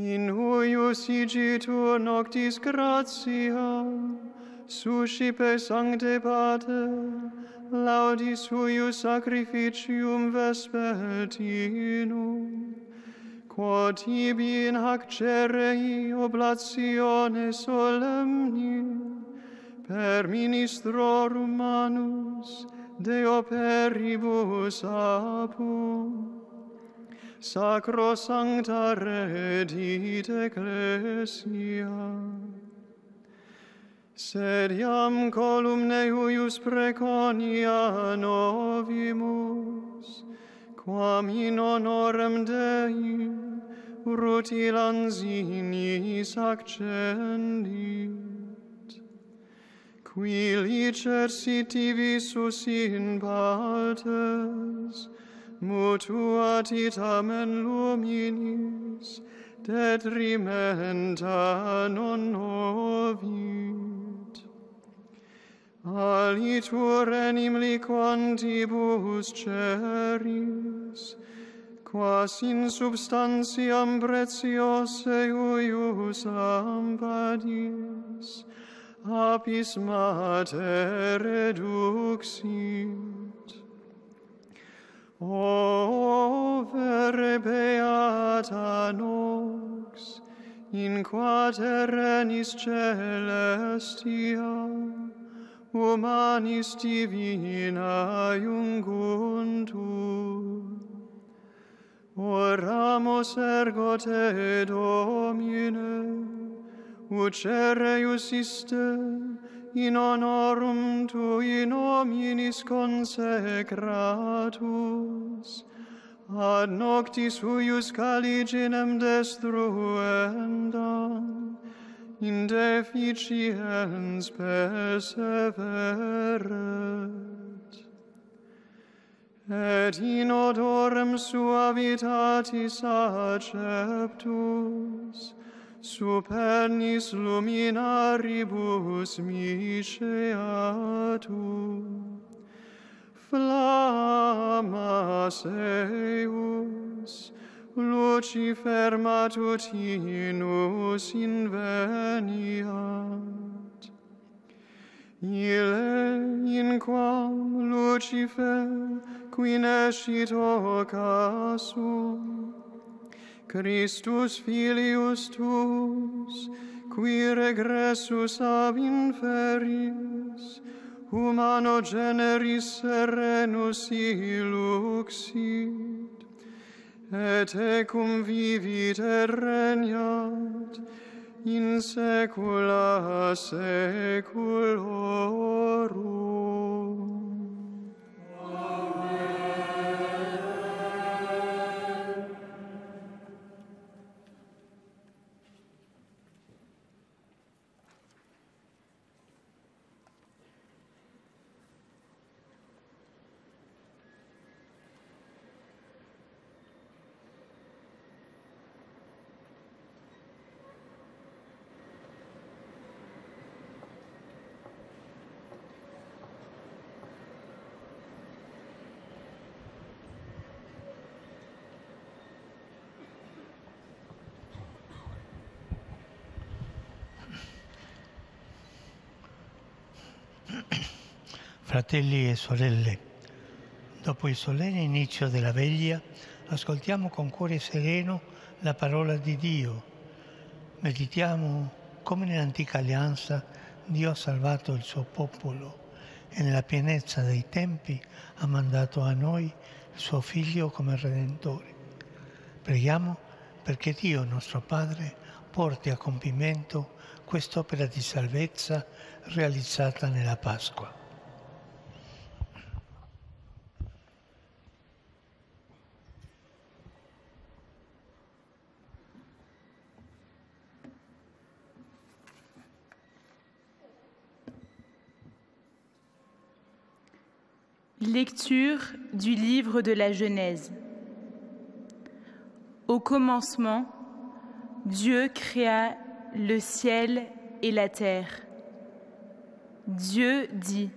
In huius igitur noctis gratia, suscipe sancte pater, laudis huius sacrificium vespertinum, quod tibi in hac cerei oblatione solemni, per ministrorum manus Deo peribus apud. Sacrosancta redit ecclesia. Sed iam columne huius preconia novimus, quam in honorem Dei rutilans ignis accendit, qui licet siti visus in partes, mutuat itamen luminis, detrimenta non novit. Alitur enim liquantibus ceris, quas in substantiam pretiose huius lampadis, apis mater reduxit. O vere beata nox, in qua terrenis celestia, humanis divina iunguntur. Oramus ergo te, Domine, ucere iusiste, in honorum Tui nominis consecratus, ad noctis huius caliginem destruendam, in deficiens perseveret. Et in odorem suavitatis acceptus, supernis luminaribus misceatum, flammas eius, lucifer matutinus inveniat. Ille in quam lucifer quinescit occasum, Christus filius tuus, qui regressus ab inferis, humano generis serenus illuxit, et ecum vivit et regnat in saecula saeculorum. Fratelli e sorelle, dopo il solenne inizio della veglia, ascoltiamo con cuore sereno la parola di Dio. Meditiamo come nell'antica alleanza Dio ha salvato il suo popolo e nella pienezza dei tempi ha mandato a noi il suo Figlio come Redentore. Preghiamo perché Dio, nostro Padre, porti a compimento quest'opera di salvezza realizzata nella Pasqua. Lecture du livre de la Genèse. Au commencement, Dieu créa le ciel et la terre. Dieu dit :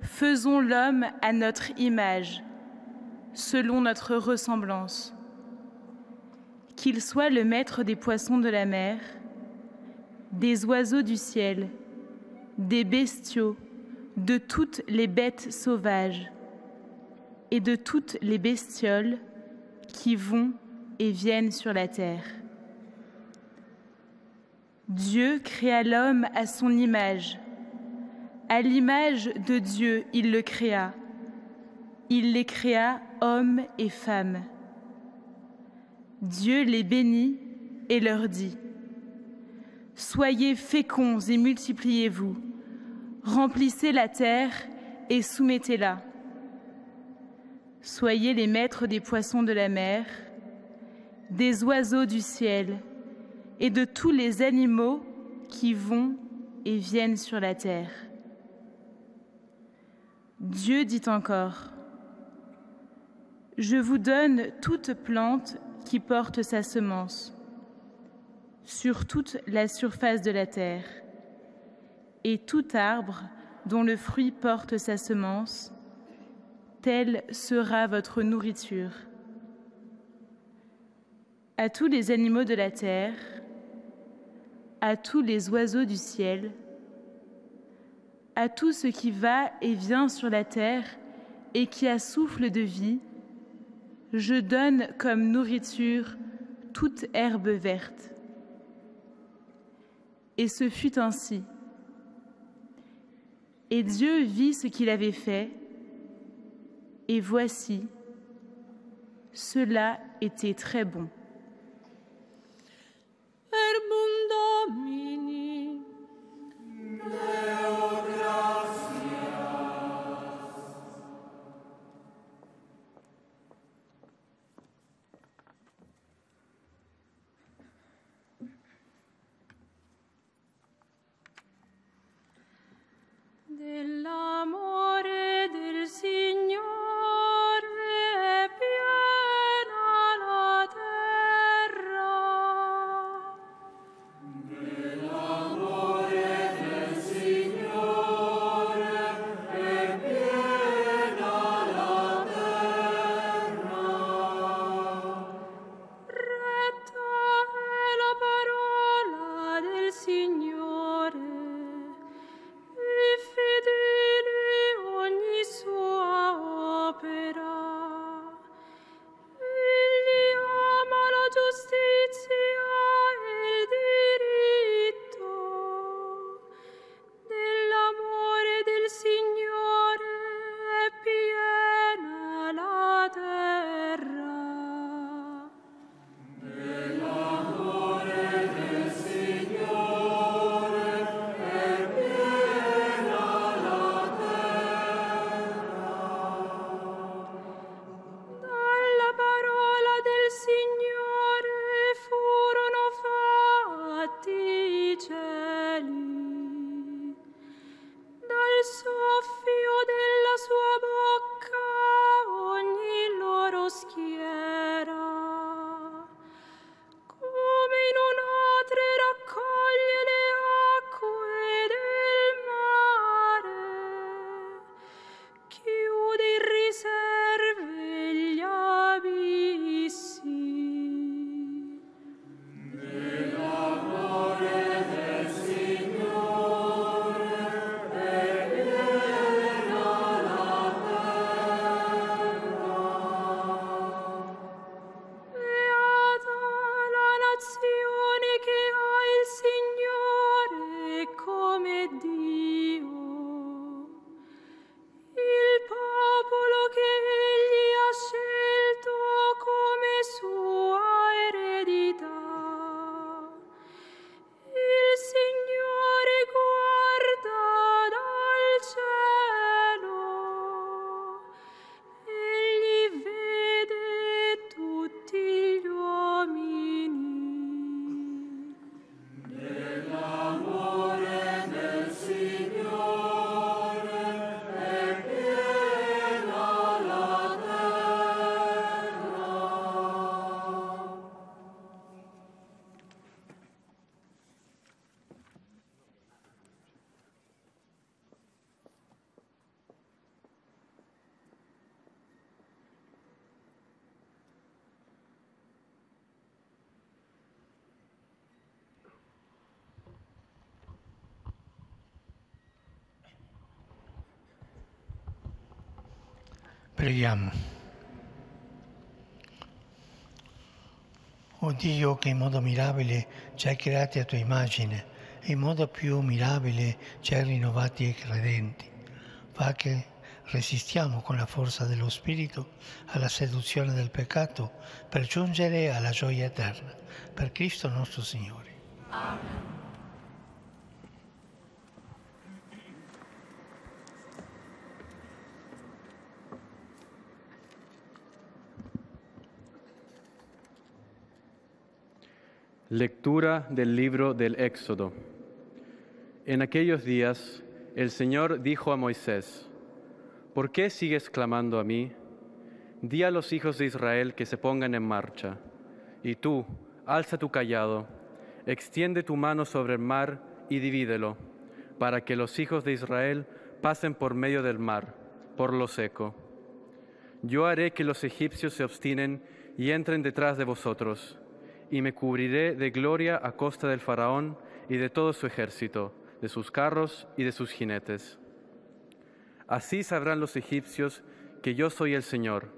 faisons l'homme à notre image, selon notre ressemblance, qu'il soit le maître des poissons de la mer, des oiseaux du ciel, des bestiaux, de toutes les bêtes sauvages et de toutes les bestioles qui vont et viennent sur la terre. Dieu créa l'homme à son image. À l'image de Dieu, il le créa. Il les créa hommes et femmes. Dieu les bénit et leur dit : « Soyez féconds et multipliez-vous, remplissez la terre et soumettez-la. Soyez les maîtres des poissons de la mer, des oiseaux du ciel et de tous les animaux qui vont et viennent sur la terre. » Dieu dit encore : « Je vous donne toute plante qui porte sa semence sur toute la surface de la terre, et tout arbre dont le fruit porte sa semence, telle sera votre nourriture. À tous les animaux de la terre, à tous les oiseaux du ciel, à tout ce qui va et vient sur la terre et qui a souffle de vie, je donne comme nourriture toute herbe verte. » Et ce fut ainsi. Et Dieu vit ce qu'il avait fait, et voici, cela était très bon. Preghiamo. O Dio, che in modo mirabile ci hai creati a tua immagine e in modo più mirabile ci hai rinnovati e credenti, fa che resistiamo con la forza dello Spirito alla seduzione del peccato per giungere alla gioia eterna. Per Cristo nostro Signore. Amen. Lectura del libro del Éxodo. En aquellos días, el Señor dijo a Moisés: ¿Por qué sigues clamando a mí? Di a los hijos de Israel que se pongan en marcha. Y tú, alza tu cayado, extiende tu mano sobre el mar y divídelo, para que los hijos de Israel pasen por medio del mar, por lo seco. Yo haré que los egipcios se obstinen y entren detrás de vosotros. Y me cubriré de gloria a costa del faraón y de todo su ejército, de sus carros y de sus jinetes. Así sabrán los egipcios que yo soy el Señor,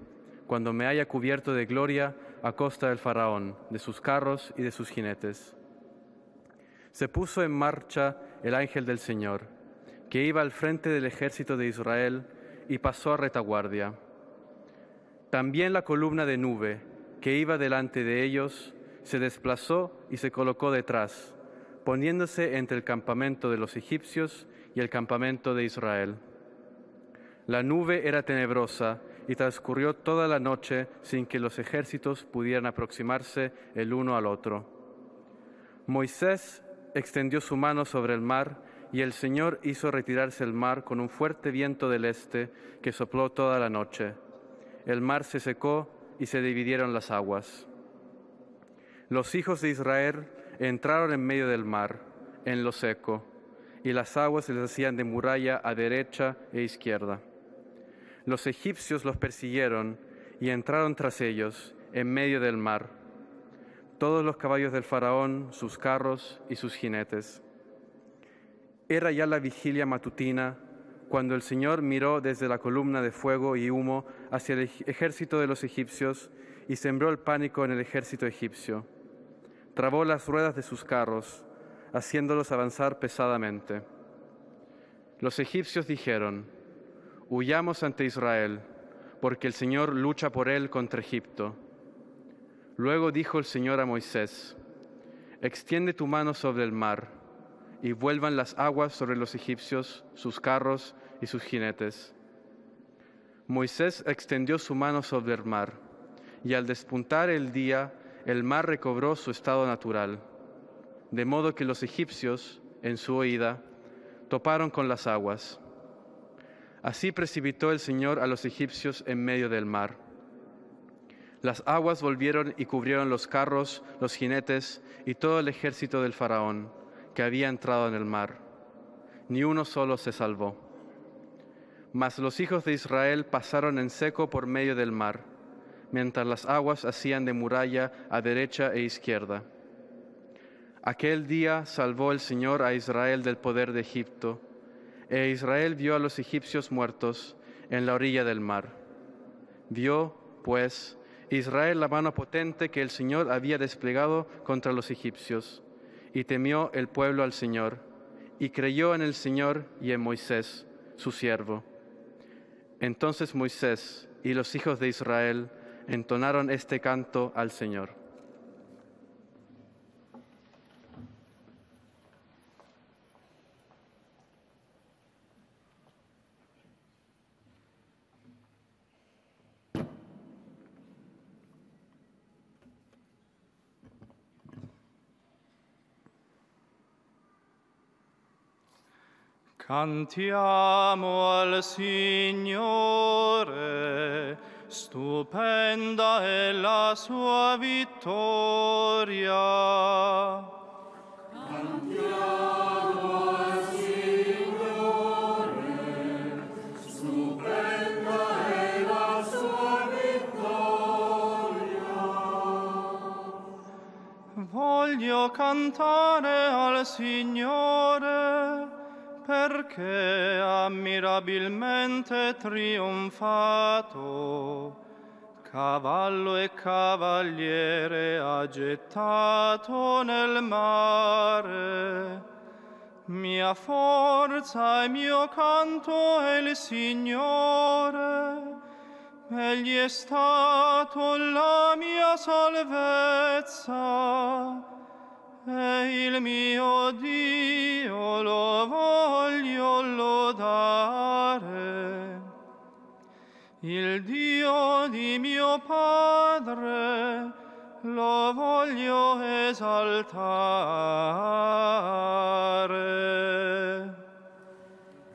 cuando me haya cubierto de gloria a costa del faraón, de sus carros y de sus jinetes. Se puso en marcha el ángel del Señor, que iba al frente del ejército de Israel y pasó a retaguardia. También la columna de nube que iba delante de ellos se desplazó y se colocó detrás, poniéndose entre el campamento de los egipcios y el campamento de Israel. La nube era tenebrosa y transcurrió toda la noche sin que los ejércitos pudieran aproximarse el uno al otro. Moisés extendió su mano sobre el mar y el Señor hizo retirarse el mar con un fuerte viento del este que sopló toda la noche. El mar se secó y se dividieron las aguas. Los hijos de Israel entraron en medio del mar, en lo seco, y las aguas se les hacían de muralla a derecha e izquierda. Los egipcios los persiguieron y entraron tras ellos, en medio del mar, todos los caballos del faraón, sus carros y sus jinetes. Era ya la vigilia matutina, cuando el Señor miró desde la columna de fuego y humo hacia el ejército de los egipcios y sembró el pánico en el ejército egipcio. Trabó las ruedas de sus carros, haciéndolos avanzar pesadamente. Los egipcios dijeron: «Huyamos ante Israel, porque el Señor lucha por él contra Egipto». Luego dijo el Señor a Moisés: «Extiende tu mano sobre el mar, y vuelvan las aguas sobre los egipcios, sus carros y sus jinetes». Moisés extendió su mano sobre el mar, y al despuntar el día, el mar recobró su estado natural, de modo que los egipcios, en su oída, toparon con las aguas. Así precipitó el Señor a los egipcios en medio del mar. Las aguas volvieron y cubrieron los carros, los jinetes y todo el ejército del faraón, que había entrado en el mar. Ni uno solo se salvó. Mas los hijos de Israel pasaron en seco por medio del mar, mientras las aguas hacían de muralla a derecha e izquierda. Aquel día salvó el Señor a Israel del poder de Egipto, e Israel vio a los egipcios muertos en la orilla del mar. Vio, pues, Israel la mano potente que el Señor había desplegado contra los egipcios, y temió el pueblo al Señor, y creyó en el Señor y en Moisés, su siervo. Entonces Moisés y los hijos de Israel entonaron este canto al Señor. Cantiamo al Signore, stupenda è la sua vittoria. Cantiamo al Signore, stupenda è la sua vittoria. Voglio cantare al Signore, perché ammirabilmente trionfato, cavallo e cavaliere ha gettato nel mare. Mia forza e mio canto è il Signore, egli è stato la mia salvezza, e il mio Dio lo voglio lodare. Il Dio di mio Padre lo voglio esaltare.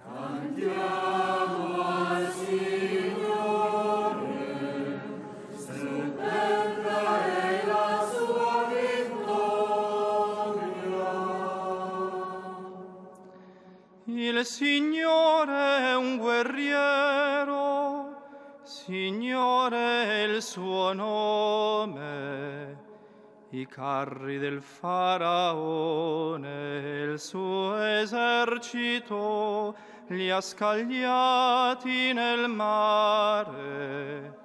Cantiamo al Signore, celebrare la sua vittoria. Il Signore è un guerriero, Signore è il suo nome, i carri del Faraone e il suo esercito li ha scagliati nel mare.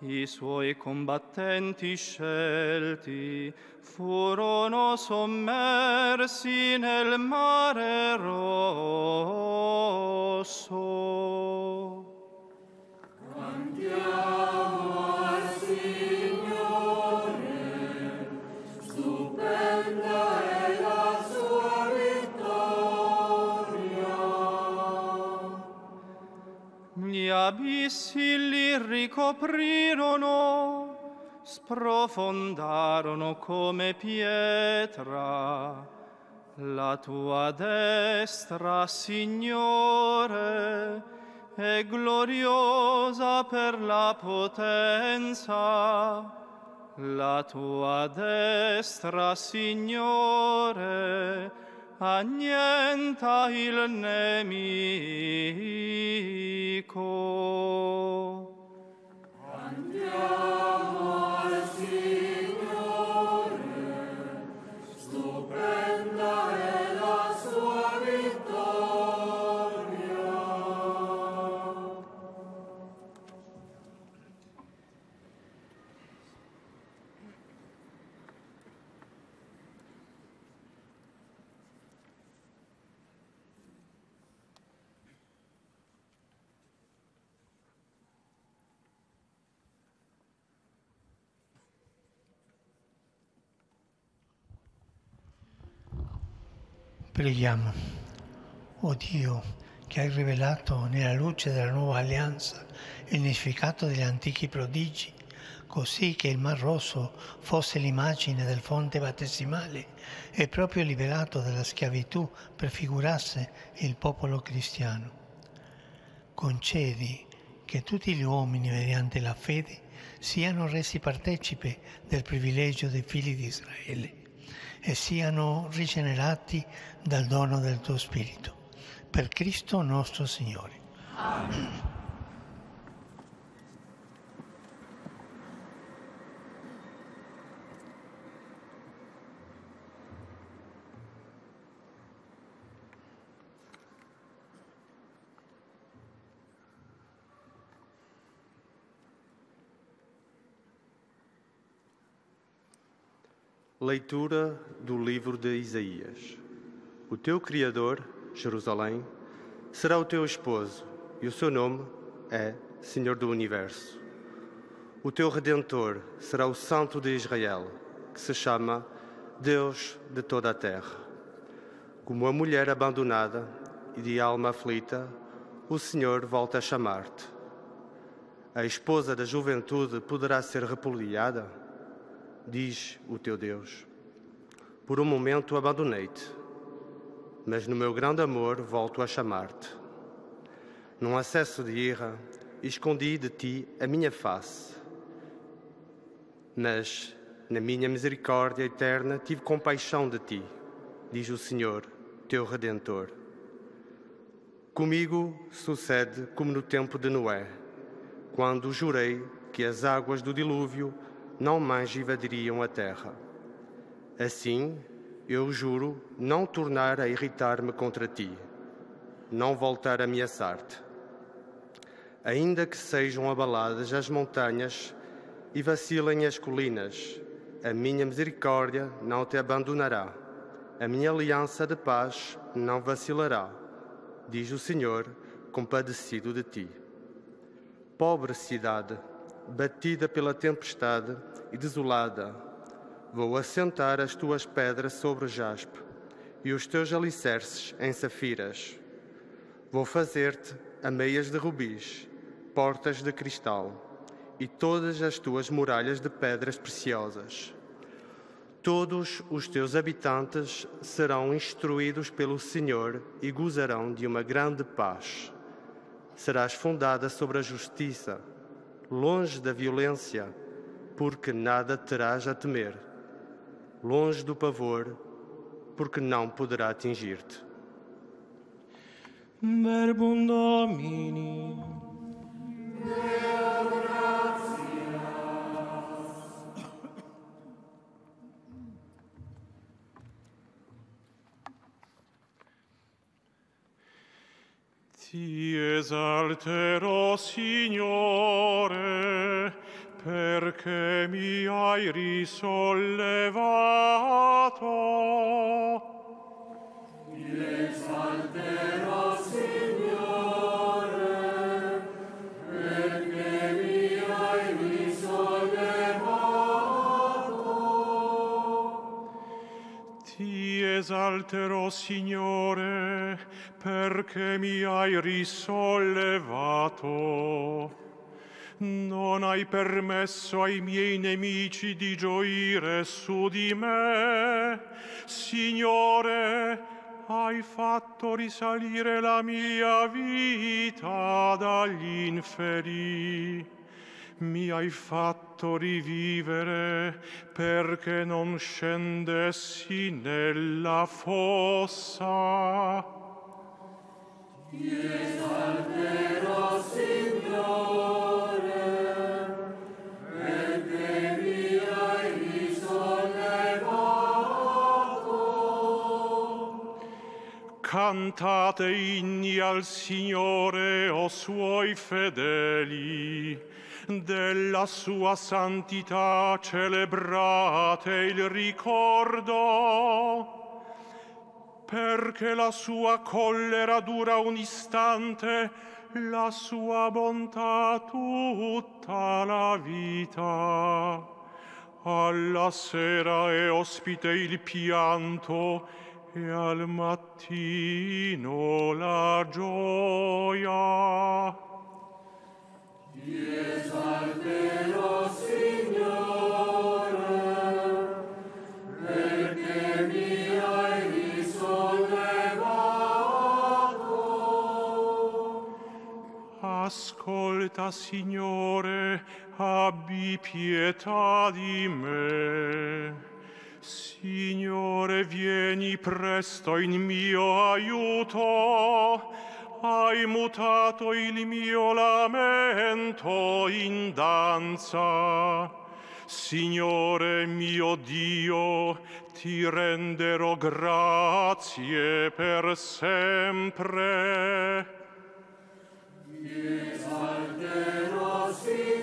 I suoi combattenti scelti furono sommersi nel mare rosso. Cantiamo al Signore, stupenda è la sua vittoria. Gli abissi li ricoprirono, sprofondarono come pietra. La tua destra, Signore, è gloriosa per la potenza. La tua destra, Signore, annienta il nemico. Andiamo al Signore, stupenda è la sua vittoria. Preghiamo. O Dio, che hai rivelato nella luce della nuova alleanza il significato degli antichi prodigi, così che il Mar Rosso fosse l'immagine del fonte battesimale e proprio liberato dalla schiavitù prefigurasse il popolo cristiano, concedi che tutti gli uomini, mediante la fede, siano resi partecipi del privilegio dei figli di Israele e siano rigenerati dal dono del tuo Spirito. Per Cristo nostro Signore. Amen. Leitura do livro de Isaías. O teu Criador, Jerusalém, será o teu esposo, e o seu nome é Senhor do Universo. O teu Redentor será o Santo de Israel, que se chama Deus de toda a terra. Como a mulher abandonada e de alma aflita, o Senhor volta a chamar-te. A esposa da juventude poderá ser repudiada? Diz o teu Deus, por um momento abandonei-te, mas no meu grande amor volto a chamar-te. Num acesso de ira, escondi de ti a minha face, mas na minha misericórdia eterna tive compaixão de ti, diz o Senhor, teu Redentor. Comigo sucede como no tempo de Noé, quando jurei que as águas do dilúvio não mais invadiriam a terra. Assim, eu juro não tornar a irritar-me contra ti, não voltar a ameaçar-te. Ainda que sejam abaladas as montanhas e vacilem as colinas, a minha misericórdia não te abandonará. A minha aliança de paz não vacilará, diz o Senhor, compadecido de ti. Pobre cidade, batida pela tempestade e desolada, vou assentar as tuas pedras sobre jaspe e os teus alicerces em safiras. Vou fazer-te ameias de rubis, portas de cristal e todas as tuas muralhas de pedras preciosas. Todos os teus habitantes serão instruídos pelo Senhor e gozarão de uma grande paz. Serás fundada sobre a justiça, longe da violência, porque nada terás a temer, longe do pavor, porque não poderá atingir-te. Verbum Domini. Ti esalterò, Signore, perché mi hai risollevato. Ti esalterò, Signore, perché mi hai risollevato. Ti esalterò, Signore, perché mi hai risollevato. Non hai permesso ai miei nemici di gioire su di me. Signore, hai fatto risalire la mia vita dagli inferi. Mi hai fatto rivivere perché non scendessi nella fossa. Ti esalterò, Signore, perché mi hai risollevato. Cantate inni al Signore, o Suoi fedeli, della Sua santità celebrate il ricordo. Perché la sua collera dura un istante, la sua bontà tutta la vita. Alla sera è ospite il pianto e al mattino la gioia. Ti esalterò, Signore, perché mi hai risollevato. Ascolta, Signore, abbi pietà di me. Signore, vieni presto in mio aiuto. Hai mutato il mio lamento in danza. Signore mio Dio, ti renderò grazie per sempre. Ti esalterò, Signore,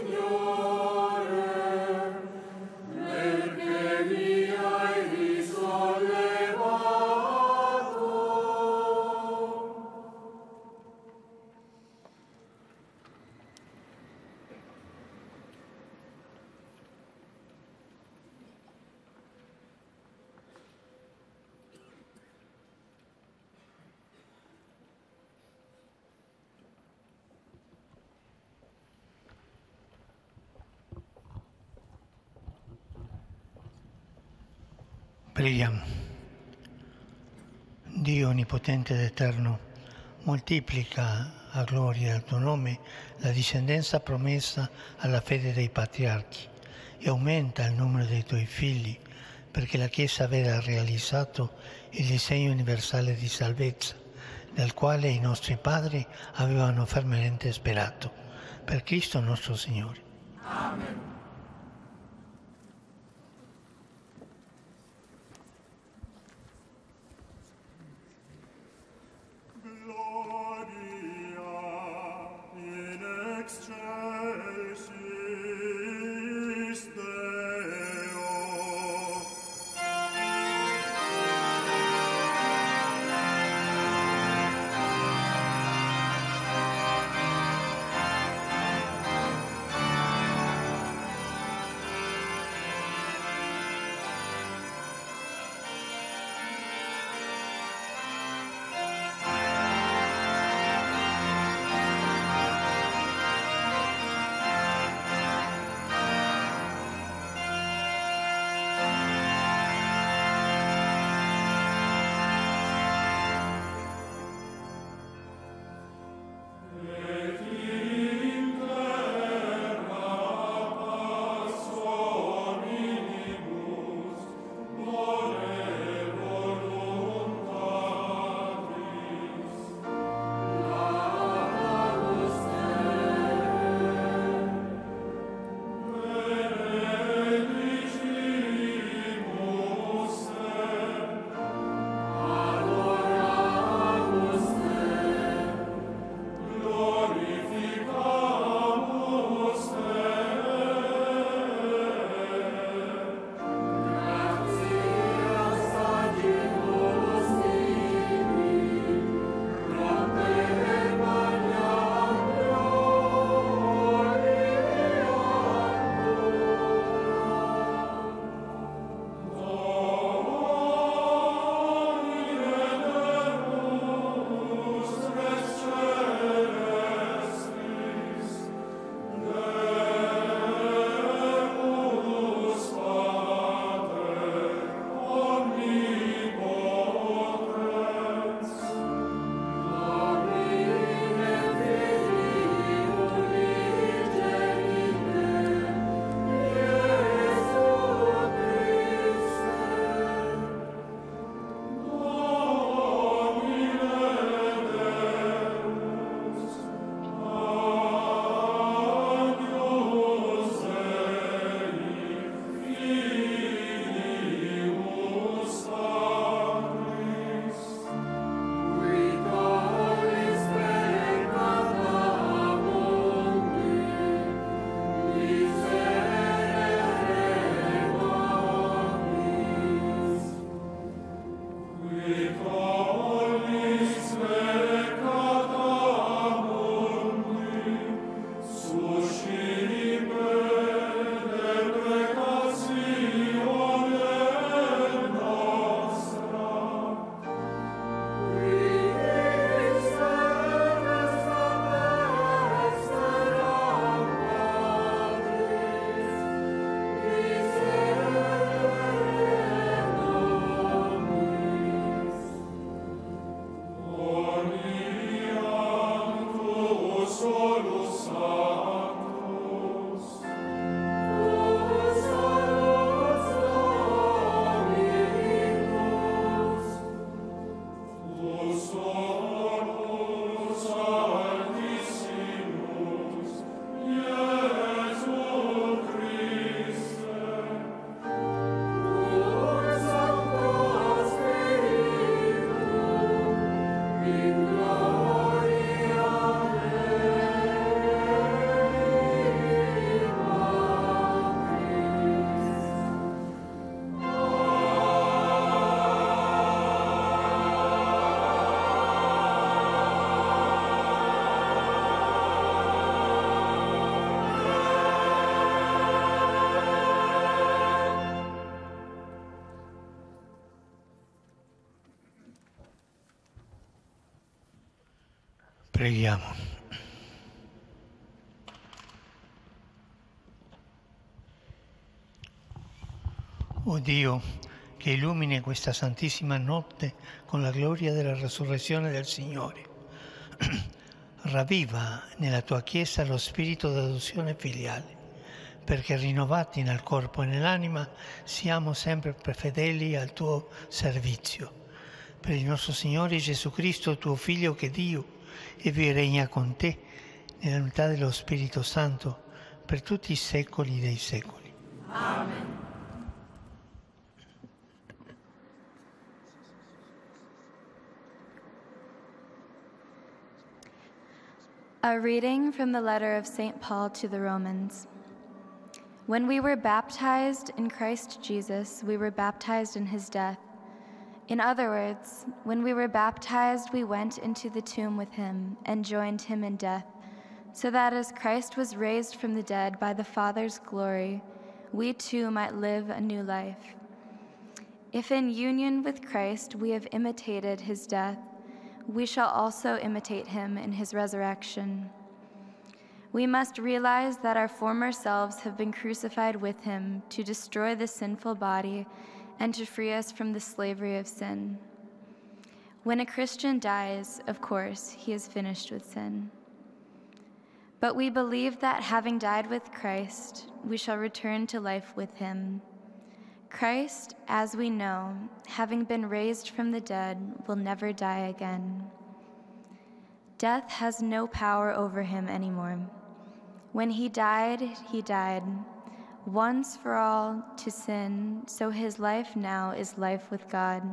perché mi hai risollevato. Preghiamo. Dio onnipotente ed eterno, moltiplica a gloria del tuo nome la discendenza promessa alla fede dei patriarchi e aumenta il numero dei tuoi figli, perché la Chiesa aveva realizzato il disegno universale di salvezza, del quale i nostri padri avevano fermamente sperato. Per Cristo nostro Signore. Amen. Lord. Preghiamo. O Dio, che illumini questa Santissima Notte con la gloria della Resurrezione del Signore, ravviva nella Tua Chiesa lo spirito d'adozione filiale, perché rinnovati nel corpo e nell'anima siamo sempre fedeli al Tuo servizio. Per il nostro Signore Gesù Cristo, Tuo Figlio, che Dio, e vi regna con te nell'unità dello Spirito Santo per tutti i secoli dei secoli. Amen. A reading from the letter of St. Paul to the Romans. When we were baptized in Christ Jesus, we were baptized in his death. In other words, when we were baptized, we went into the tomb with him and joined him in death, so that as Christ was raised from the dead by the Father's glory, we too might live a new life. If in union with Christ we have imitated his death, we shall also imitate him in his resurrection. We must realize that our former selves have been crucified with him to destroy the sinful body and to free us from the slavery of sin. When a Christian dies, of course, he is finished with sin. But we believe that having died with Christ, we shall return to life with him. Christ, as we know, having been raised from the dead, will never die again. Death has no power over him anymore. When he died, once for all to sin, so his life now is life with God.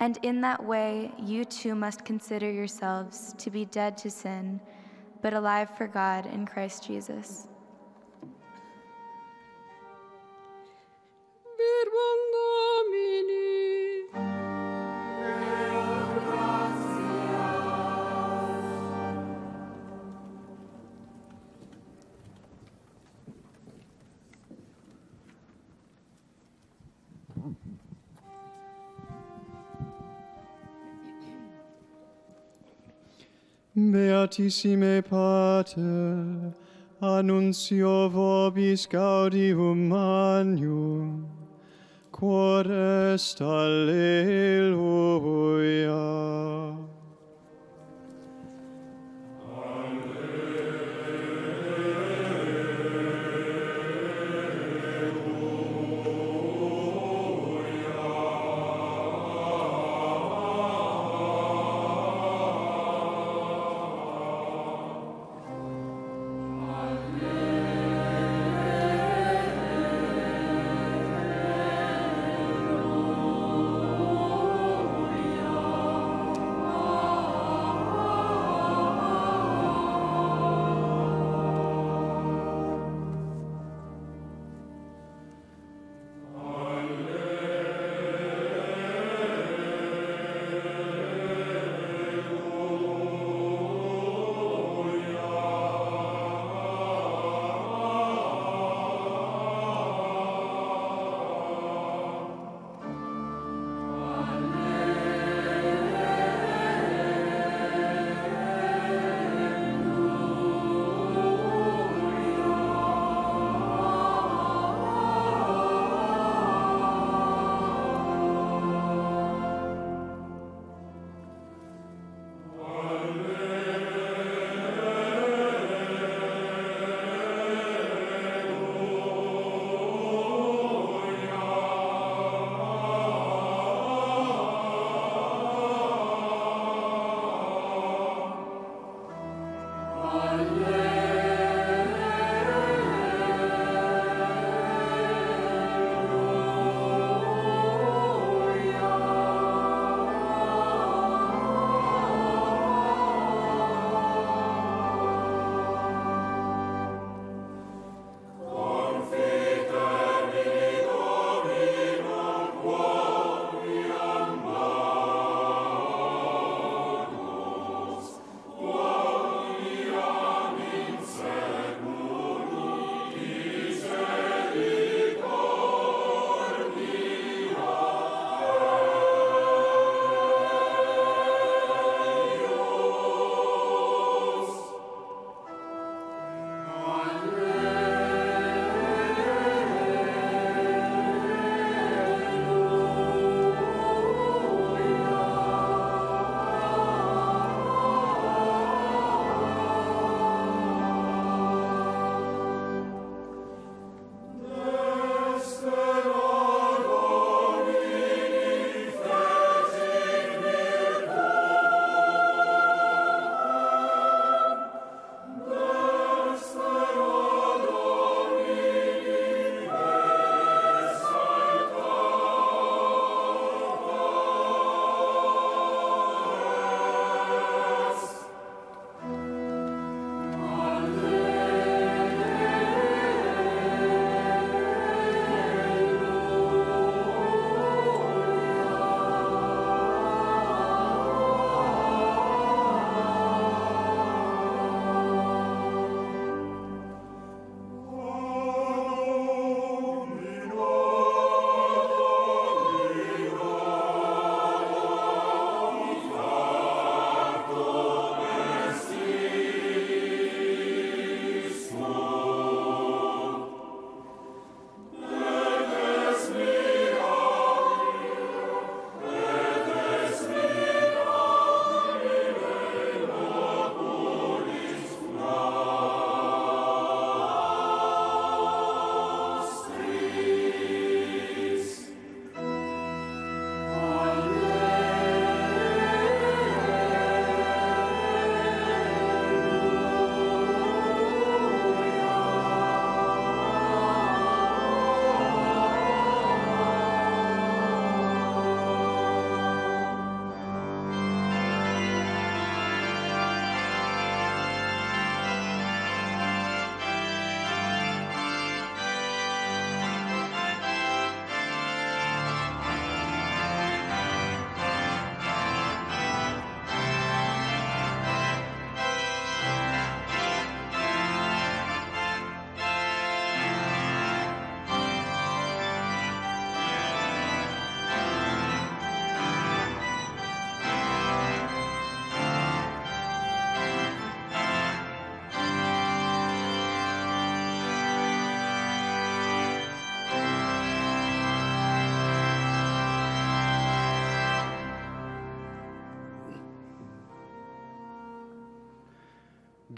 And in that way, you too must consider yourselves to be dead to sin, but alive for God in Christ Jesus. Verbum Domini. Beatissime Pater, annuncio vobis gaudium magnum, quod est alleluia.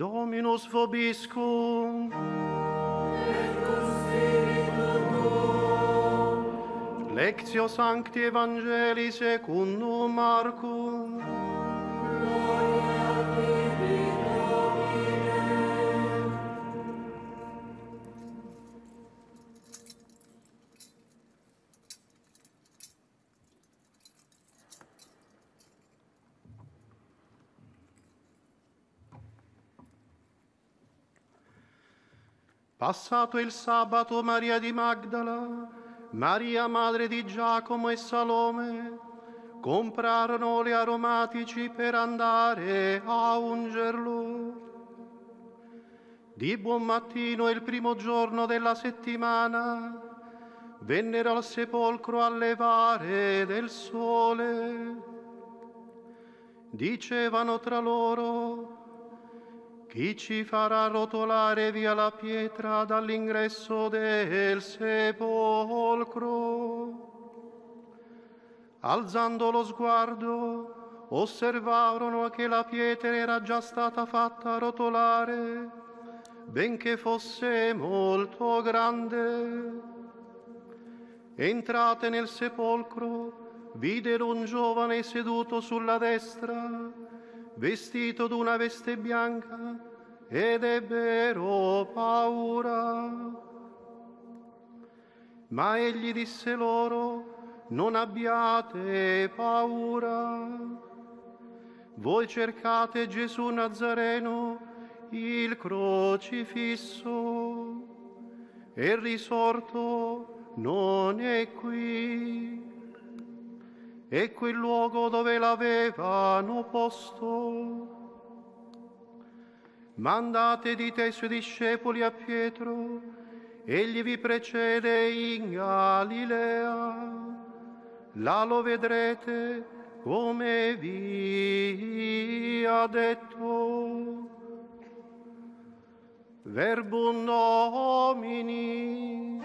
Dominus vobiscum. Et cum spiritu tuo. Lectio Sancti Evangelii secundum Marcum. Gloria a tibi, Domine. Passato il sabato, Maria di Magdala, Maria madre di Giacomo e Salome, comprarono oli aromatici per andare a ungerlo. Di buon mattino, il primo giorno della settimana, vennero al sepolcro al levare del sole. Dicevano tra loro: chi ci farà rotolare via la pietra dall'ingresso del sepolcro? Alzando lo sguardo, osservarono che la pietra era già stata fatta rotolare, benché fosse molto grande. Entrate nel sepolcro, videro un giovane seduto sulla destra, vestito d'una veste bianca, ed ebbero paura. Ma egli disse loro: non abbiate paura. Voi cercate Gesù Nazareno, il crocifisso, e risorto non è qui. Ecco il luogo dove l'avevano posto. Mandate, dite ai suoi discepoli, a Pietro: egli vi precede in Galilea, là lo vedrete come vi ha detto. Verbum Domini.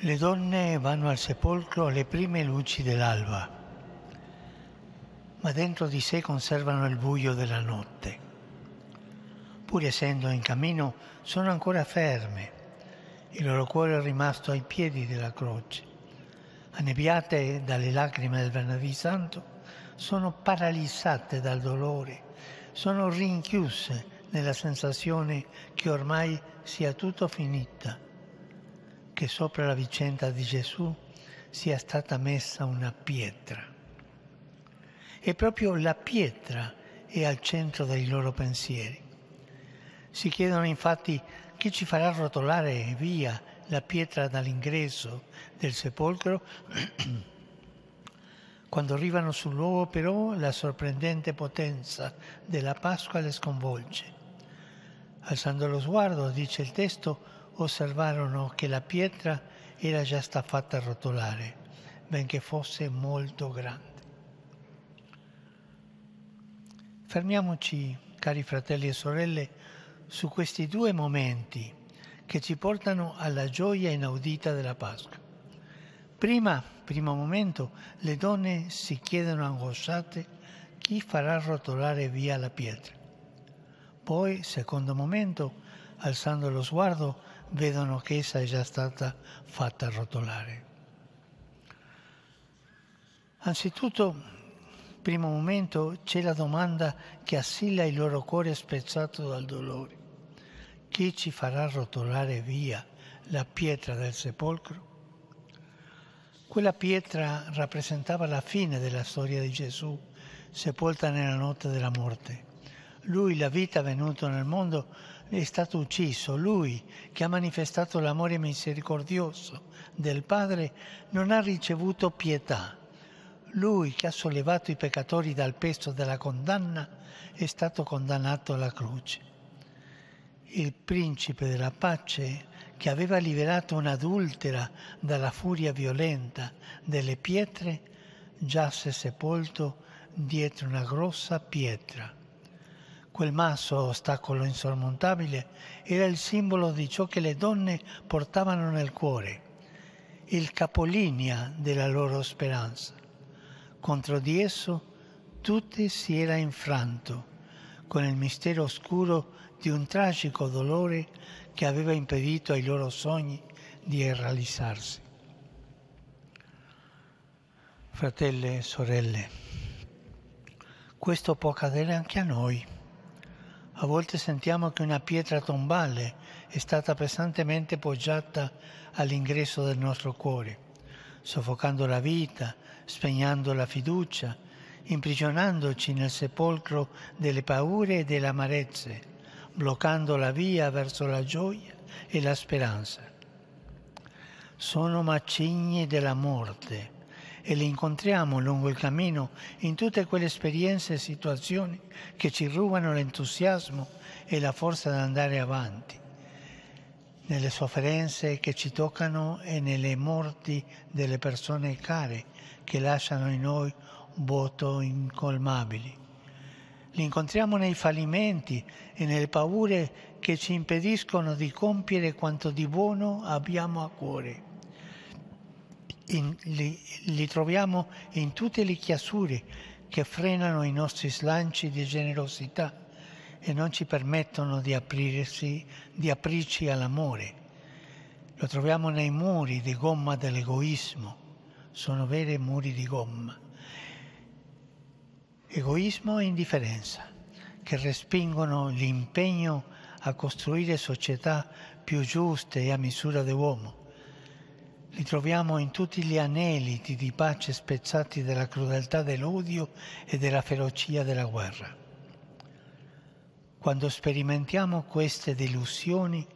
Le donne vanno al sepolcro alle prime luci dell'alba, ma dentro di sé conservano il buio della notte. Pur essendo in cammino, sono ancora ferme, il loro cuore è rimasto ai piedi della croce. Annebbiate dalle lacrime del Venerdì Santo, sono paralizzate dal dolore, sono rinchiuse nella sensazione che ormai sia tutto finita, che sopra la vicenda di Gesù sia stata messa una pietra. E proprio la pietra è al centro dei loro pensieri. Si chiedono infatti: chi ci farà rotolare via la pietra dall'ingresso del sepolcro? Quando arrivano sul luogo, però, la sorprendente potenza della Pasqua le sconvolge. Alzando lo sguardo, dice il testo, osservarono che la pietra era già stata fatta rotolare, benché fosse molto grande. Fermiamoci, cari fratelli e sorelle, su questi due momenti che ci portano alla gioia inaudita della Pasqua. Primo momento, le donne si chiedono angosciate chi farà rotolare via la pietra. Poi, secondo momento, alzando lo sguardo, vedono che essa è già stata fatta rotolare. Anzitutto, primo momento, c'è la domanda che assilla il loro cuore spezzato dal dolore. Chi ci farà rotolare via la pietra del sepolcro? Quella pietra rappresentava la fine della storia di Gesù, sepolta nella notte della morte. Lui, la vita venuto nel mondo, è stato ucciso. Lui, che ha manifestato l'amore misericordioso del Padre, non ha ricevuto pietà. Lui, che ha sollevato i peccatori dal peso della condanna, è stato condannato alla croce. Il principe della pace, che aveva liberato un'adultera dalla furia violenta delle pietre, giace sepolto dietro una grossa pietra. Quel masso, ostacolo insormontabile, era il simbolo di ciò che le donne portavano nel cuore, il capolinea della loro speranza. Contro di esso tutte si era infranto, con il mistero oscuro di un tragico dolore che aveva impedito ai loro sogni di realizzarsi. Fratelli e sorelle, questo può accadere anche a noi. A volte sentiamo che una pietra tombale è stata pesantemente poggiata all'ingresso del nostro cuore, soffocando la vita, spegnando la fiducia, imprigionandoci nel sepolcro delle paure e delle amarezze, bloccando la via verso la gioia e la speranza. Sono macigni della morte e li incontriamo lungo il cammino in tutte quelle esperienze e situazioni che ci rubano l'entusiasmo e la forza di andare avanti, nelle sofferenze che ci toccano e nelle morti delle persone care che lasciano in noi vuoti incolmabili. Li incontriamo nei fallimenti e nelle paure che ci impediscono di compiere quanto di buono abbiamo a cuore. Li troviamo in tutte le chiusure che frenano i nostri slanci di generosità e non ci permettono di aprirci all'amore. Lo troviamo nei muri di gomma dell'egoismo. Sono veri muri di gomma. Egoismo e indifferenza che respingono l'impegno a costruire società più giuste e a misura dell'uomo. Li troviamo in tutti gli aneliti di pace spezzati dalla crudeltà dell'odio e della ferocia della guerra. Quando sperimentiamo queste delusioni,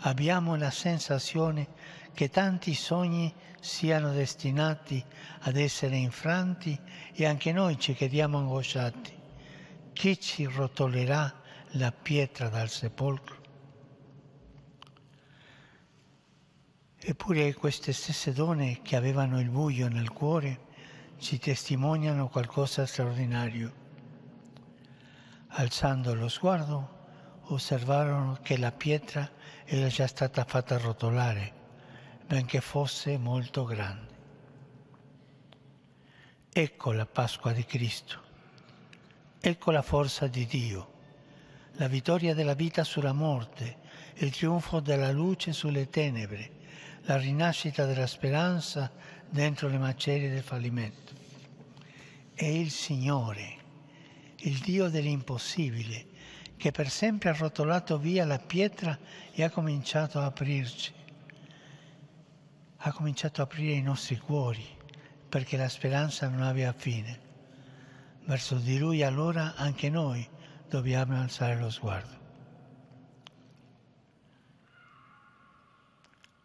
abbiamo la sensazione che tanti sogni siano destinati ad essere infranti e anche noi ci chiediamo angosciati: chi ci rotolerà la pietra dal sepolcro? Eppure queste stesse donne che avevano il buio nel cuore ci testimoniano qualcosa di straordinario. Alzando lo sguardo, osservarono che la pietra era già stata fatta rotolare, benché fosse molto grande. Ecco la Pasqua di Cristo, ecco la forza di Dio, la vittoria della vita sulla morte, il trionfo della luce sulle tenebre, la rinascita della speranza dentro le macerie del fallimento. È il Signore, il Dio dell'impossibile, che per sempre ha rotolato via la pietra e ha cominciato a aprirci. Ha cominciato a aprire i nostri cuori, perché la speranza non aveva fine. Verso di Lui allora anche noi dobbiamo alzare lo sguardo.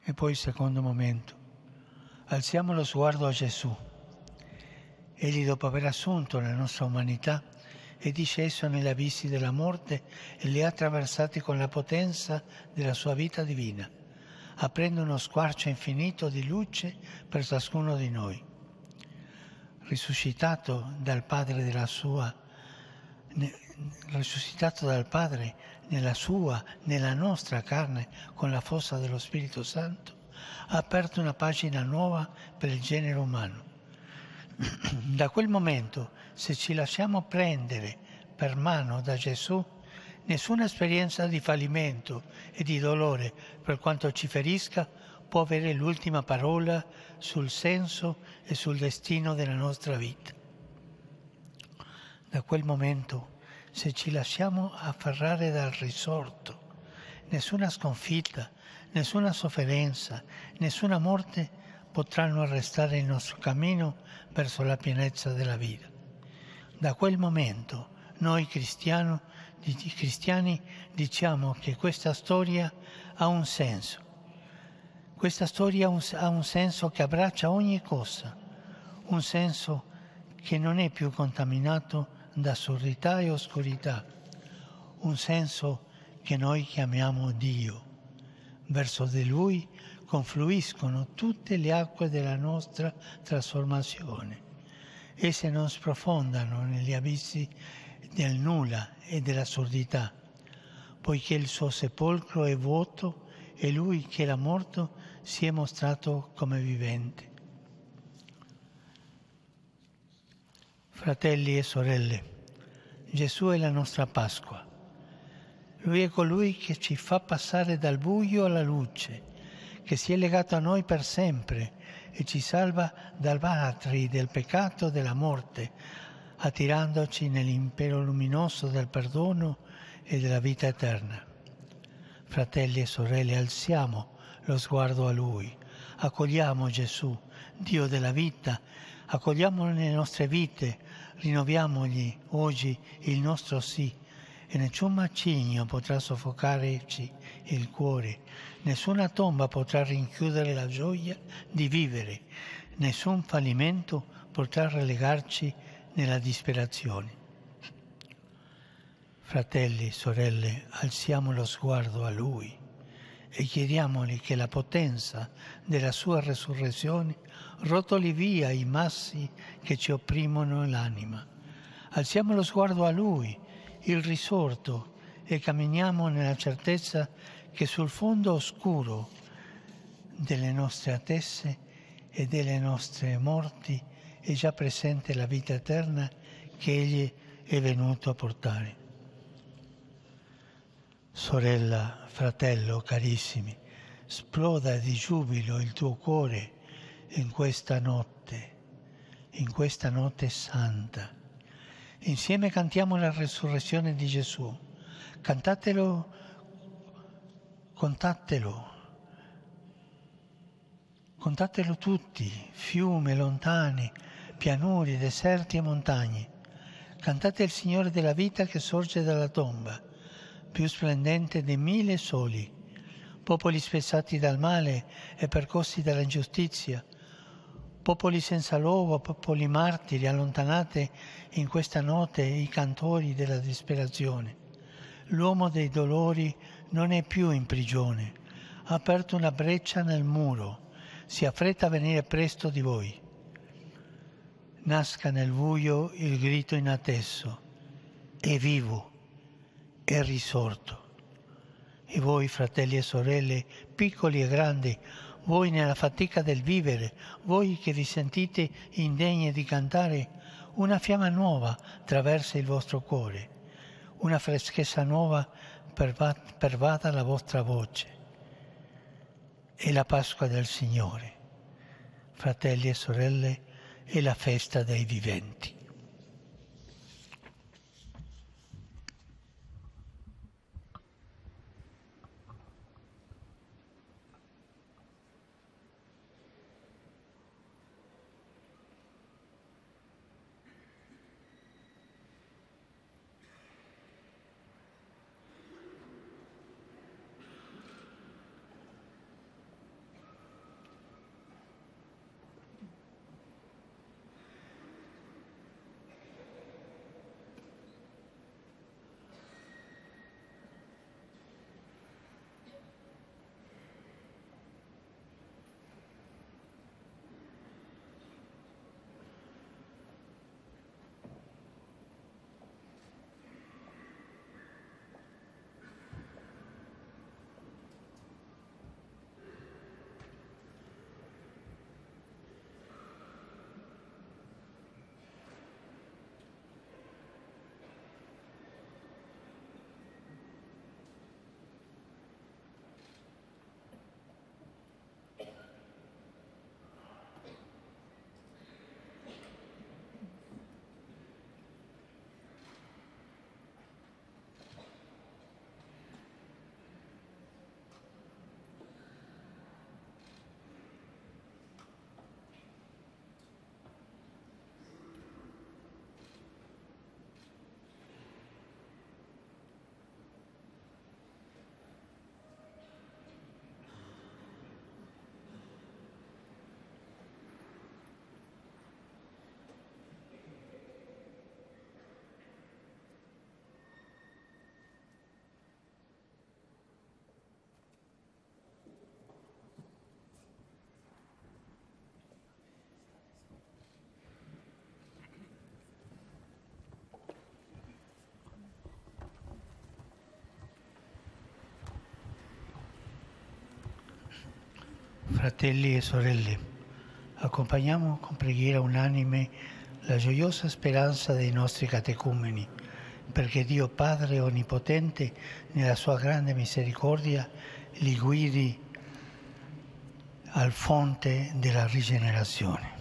E poi il secondo momento, alziamo lo sguardo a Gesù. Egli, dopo aver assunto la nostra umanità, è disceso negli abissi della morte e li ha attraversati con la potenza della sua vita divina, aprendo uno squarcio infinito di luce per ciascuno di noi. Risuscitato dal Padre nella sua, nella nostra carne, con la forza dello Spirito Santo, ha aperto una pagina nuova per il genere umano. Da quel momento, se ci lasciamo prendere per mano da Gesù, nessuna esperienza di fallimento e di dolore, per quanto ci ferisca, può avere l'ultima parola sul senso e sul destino della nostra vita. Da quel momento, se ci lasciamo afferrare dal risorto, nessuna sconfitta, nessuna sofferenza, nessuna morte potranno arrestare il nostro cammino verso la pienezza della vita. Da quel momento noi cristiani diciamo che questa storia ha un senso. Questa storia ha un senso che abbraccia ogni cosa, un senso che non è più contaminato da assurdità e oscurità, un senso che noi chiamiamo Dio. Verso di Lui confluiscono tutte le acque della nostra trasformazione. Esse non sprofondano negli abissi del nulla e dell'assurdità, poiché il suo sepolcro è vuoto e Lui che era morto si è mostrato come vivente. Fratelli e sorelle, Gesù è la nostra Pasqua. Lui è colui che ci fa passare dal buio alla luce, che si è legato a noi per sempre e ci salva dal baratri del peccato e della morte, attirandoci nell'impero luminoso del perdono e della vita eterna. Fratelli e sorelle, alziamo lo sguardo a Lui, accogliamo Gesù, Dio della vita, accogliamolo nelle nostre vite, rinnoviamogli oggi il nostro sì, e nessun macigno potrà soffocarci il cuore, nessuna tomba potrà rinchiudere la gioia di vivere, nessun fallimento potrà relegarci nella disperazione. Fratelli, sorelle, alziamo lo sguardo a Lui e chiediamogli che la potenza della Sua resurrezione rotoli via i massi che ci opprimono l'anima. Alziamo lo sguardo a Lui, il risorto, e camminiamo nella certezza che sul fondo oscuro delle nostre attese e delle nostre morti è già presente la vita eterna che Egli è venuto a portare. Sorella, fratello, carissimi, esploda di giubilo il tuo cuore in questa notte santa. Insieme cantiamo la resurrezione di Gesù. Cantatelo, contatelo tutti, fiumi lontani, pianure, deserti e montagne. Cantate il Signore della vita che sorge dalla tomba, più splendente di 1000 soli. Popoli spezzati dal male e percossi dall'ingiustizia, popoli senza luogo, popoli martiri, allontanate in questa notte i cantori della disperazione. L'uomo dei dolori non è più in prigione, ha aperto una breccia nel muro, si affretta a venire presto di voi. Nasca nel buio il grido inatteso, è vivo, è risorto. E voi, fratelli e sorelle, piccoli e grandi, voi nella fatica del vivere, voi che vi sentite indegni di cantare, una fiamma nuova attraversa il vostro cuore, una freschezza nuova pervada la vostra voce. È la Pasqua del Signore, fratelli e sorelle, è la festa dei viventi. Fratelli e sorelle, accompagniamo con preghiera unanime la gioiosa speranza dei nostri catecumeni, perché Dio Padre Onnipotente, nella sua grande misericordia, li guidi al fonte della rigenerazione.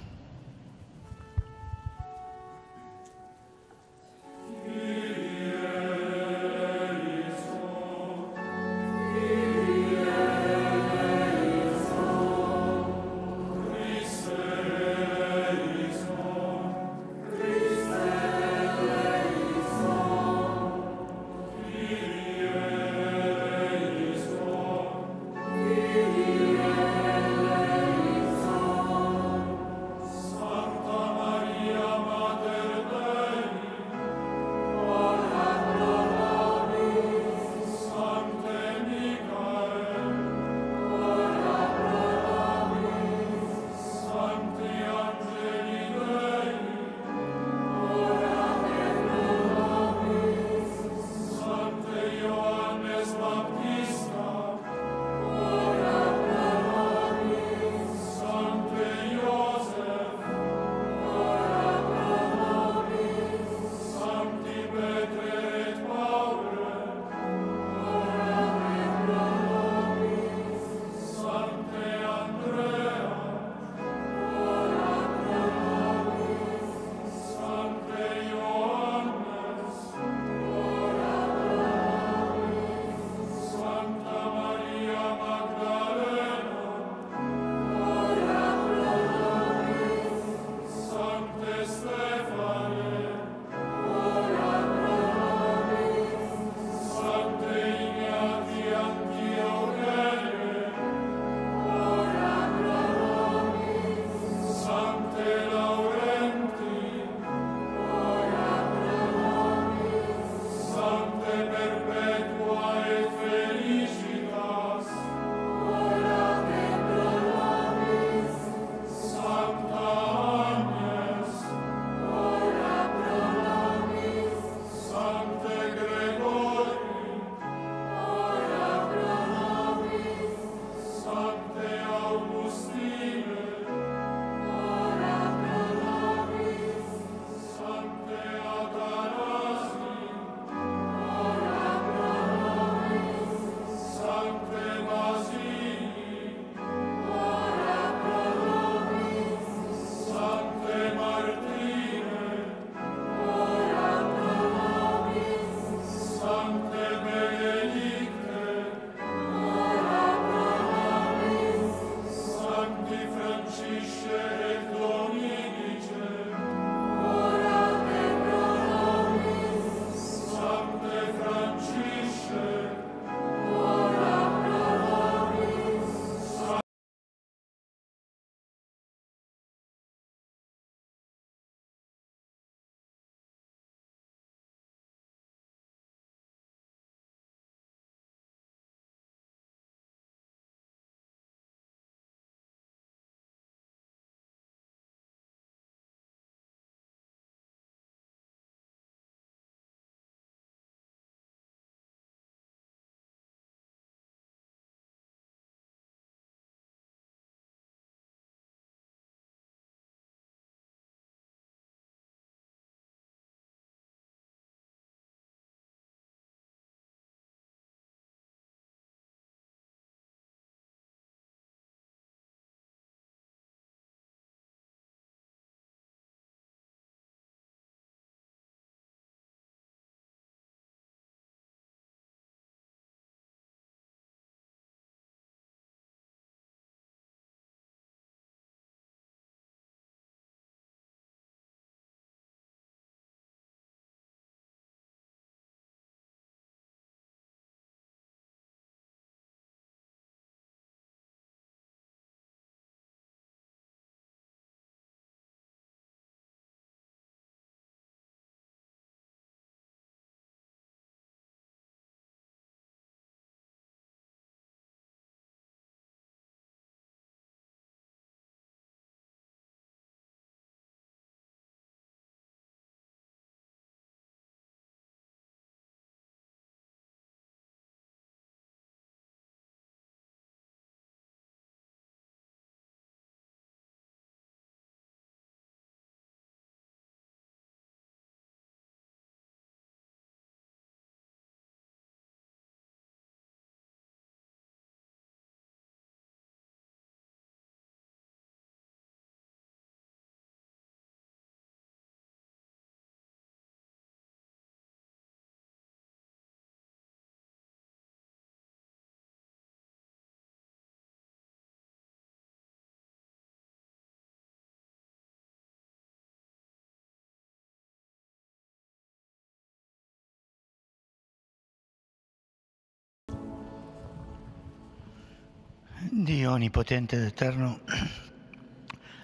Dio Onnipotente ed Eterno,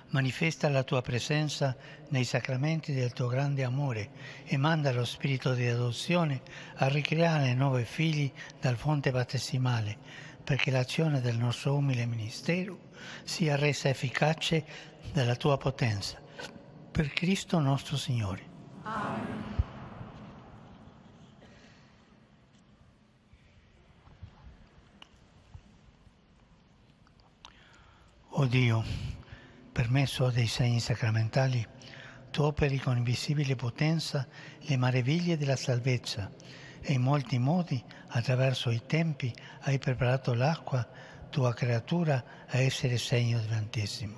manifesta la Tua presenza nei sacramenti del Tuo grande amore e manda lo Spirito di adozione a ricreare nuovi figli dal fonte battesimale, perché l'azione del nostro umile ministero sia resa efficace dalla Tua potenza. Per Cristo nostro Signore. Amen. O Dio, per mezzo dei segni sacramentali, Tu operi con invisibile potenza le meraviglie della salvezza e in molti modi, attraverso i tempi, hai preparato l'acqua, Tua creatura, a essere segno vivantissimo.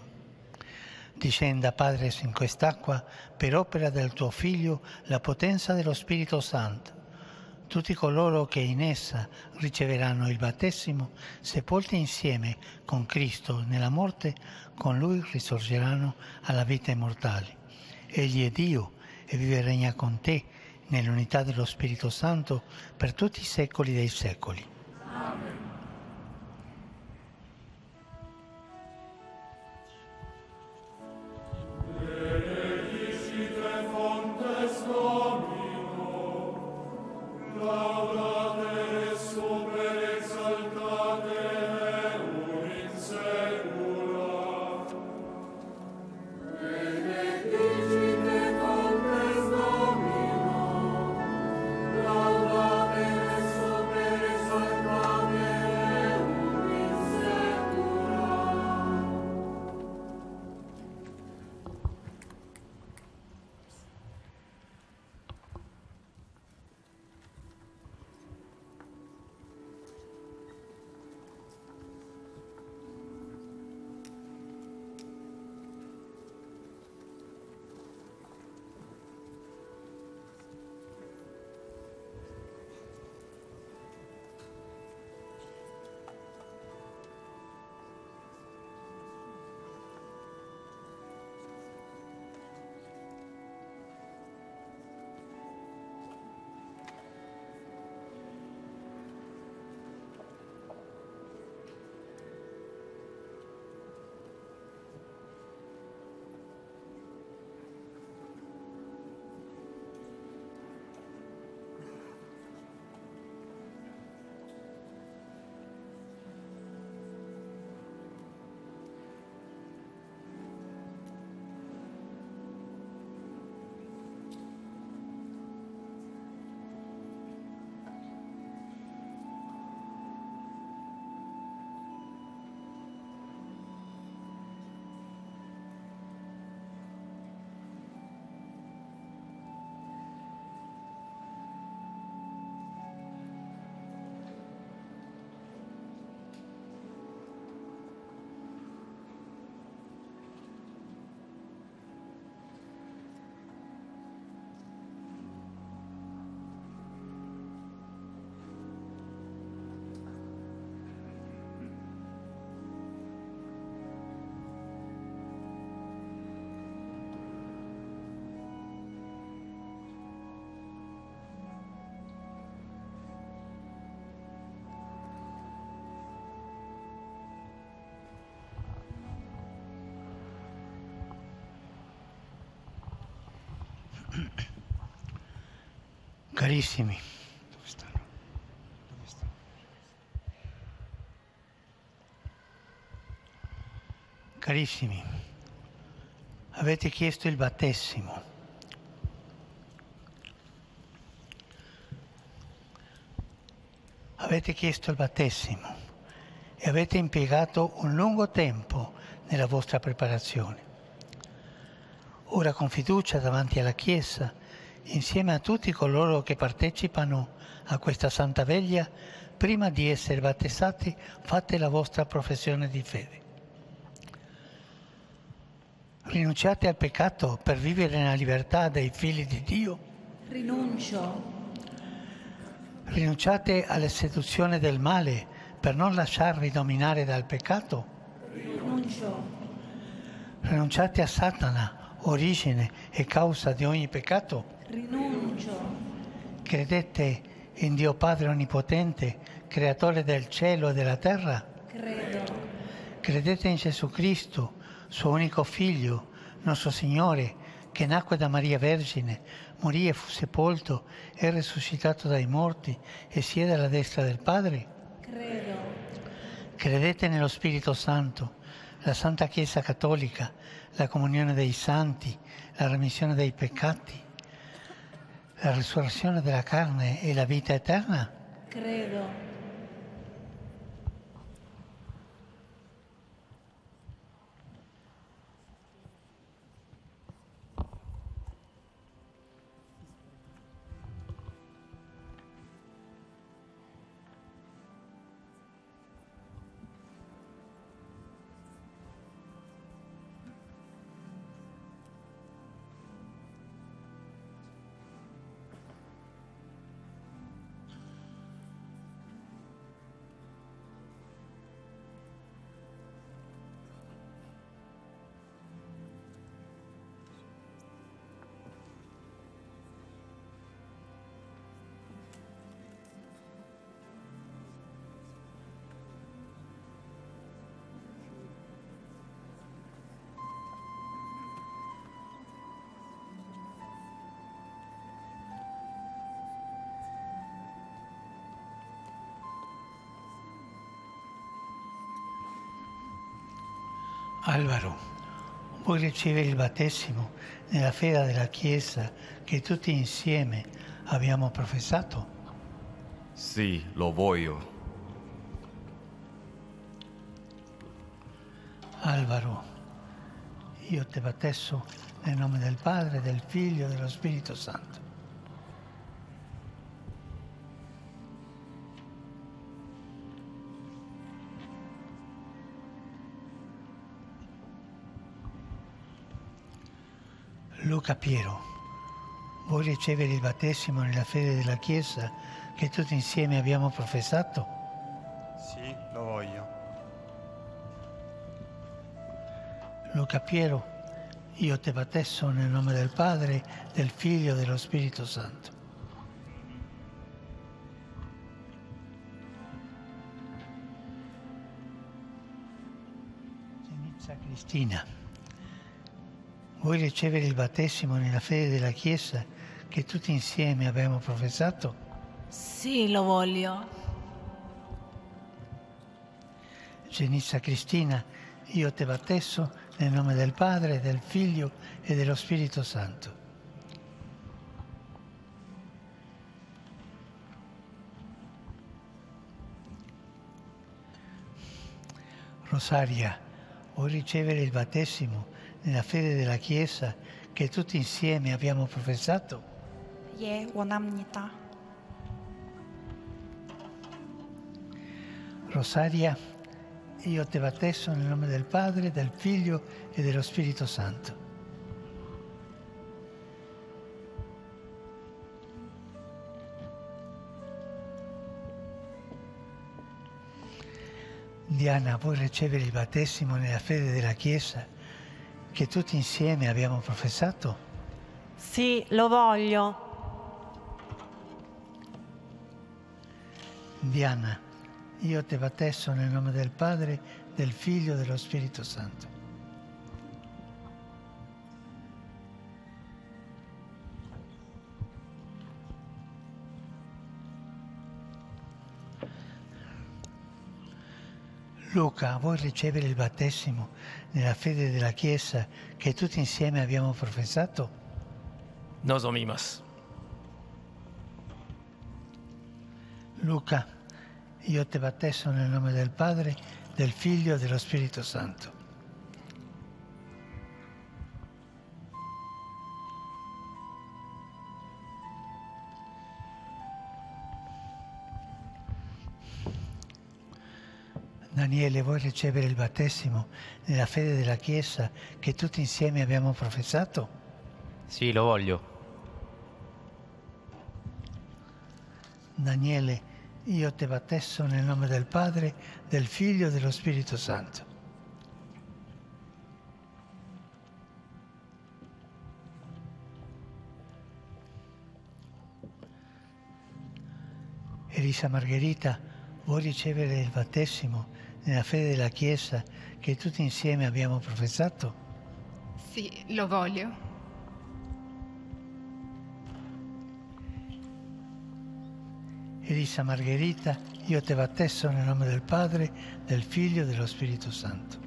Discenda, Padre, in quest'acqua, per opera del Tuo Figlio, la potenza dello Spirito Santo. Tutti coloro che in essa riceveranno il battesimo, sepolti insieme con Cristo nella morte, con Lui risorgeranno alla vita immortale. Egli è Dio e vive e regna con Te, nell'unità dello Spirito Santo, per tutti i secoli dei secoli. Amen. Carissimi, carissimi, avete chiesto il battesimo. Avete chiesto il battesimo e avete impiegato un lungo tempo nella vostra preparazione. Ora, con fiducia davanti alla Chiesa, insieme a tutti coloro che partecipano a questa Santa Veglia, prima di essere battezzati, fate la vostra professione di fede. Rinunciate al peccato per vivere nella libertà dei figli di Dio. Rinuncio. Rinunciate alle seduzioni del male per non lasciarvi dominare dal peccato. Rinuncio. Rinunciate a Satana, origine e causa di ogni peccato. Rinuncio. Credete in Dio Padre Onnipotente, Creatore del cielo e della terra? Credo. Credete in Gesù Cristo, suo unico Figlio, nostro Signore, che nacque da Maria Vergine, morì e fu sepolto, è risuscitato dai morti e siede alla destra del Padre? Credo. Credete nello Spirito Santo, la Santa Chiesa Cattolica, la comunione dei santi, la remissione dei peccati, la risurrezione della carne e la vita eterna? Credo. Alvaro, vuoi ricevere il battesimo nella fede della Chiesa che tutti insieme abbiamo professato? Sì, lo voglio. Alvaro, io ti battesso nel nome del Padre, del Figlio e dello Spirito Santo. Luca Piero, vuoi ricevere il battesimo nella fede della Chiesa che tutti insieme abbiamo professato? Sì, lo voglio. Luca Piero, io ti battesso nel nome del Padre, del Figlio e dello Spirito Santo. Genizia Cristina, vuoi ricevere il battesimo nella fede della Chiesa che tutti insieme abbiamo professato? Sì, lo voglio. Genizia Cristina, io ti battesso nel nome del Padre, del Figlio e dello Spirito Santo. Rosaria, vuoi ricevere il battesimo nella fede della Chiesa che tutti insieme abbiamo professato? 예, 원합니다. Rosaria, io ti battesso nel nome del Padre, del Figlio e dello Spirito Santo. Diana, vuoi ricevere il battesimo nella fede della Chiesa che tutti insieme abbiamo professato? Sì, lo voglio. Diana, io ti battesso nel nome del Padre, del Figlio e dello Spirito Santo. Luca, vuoi ricevere il battesimo nella fede della Chiesa che tutti insieme abbiamo professato? Nozomimas. Luca, io ti battesso nel nome del Padre, del Figlio e dello Spirito Santo. Daniele, vuoi ricevere il battesimo nella fede della Chiesa che tutti insieme abbiamo professato? Sì, lo voglio. Daniele, io ti battesso nel nome del Padre, del Figlio e dello Spirito Santo. Elisa Margherita, vuoi ricevere il battesimo nella fede della Chiesa che tutti insieme abbiamo professato? Sì, lo voglio. E disse a Margherita: io te battesso nel nome del Padre, del Figlio e dello Spirito Santo.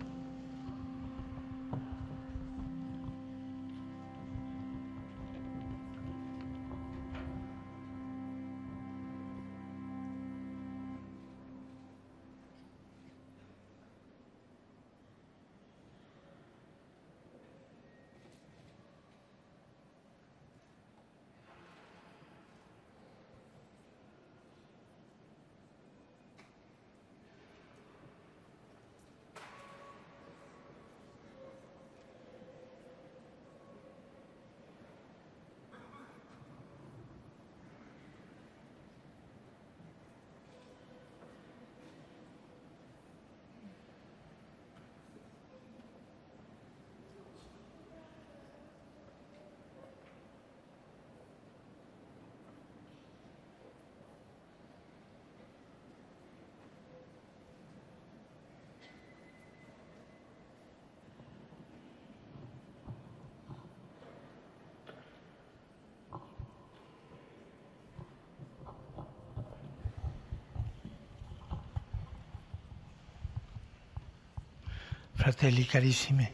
Fratelli carissimi,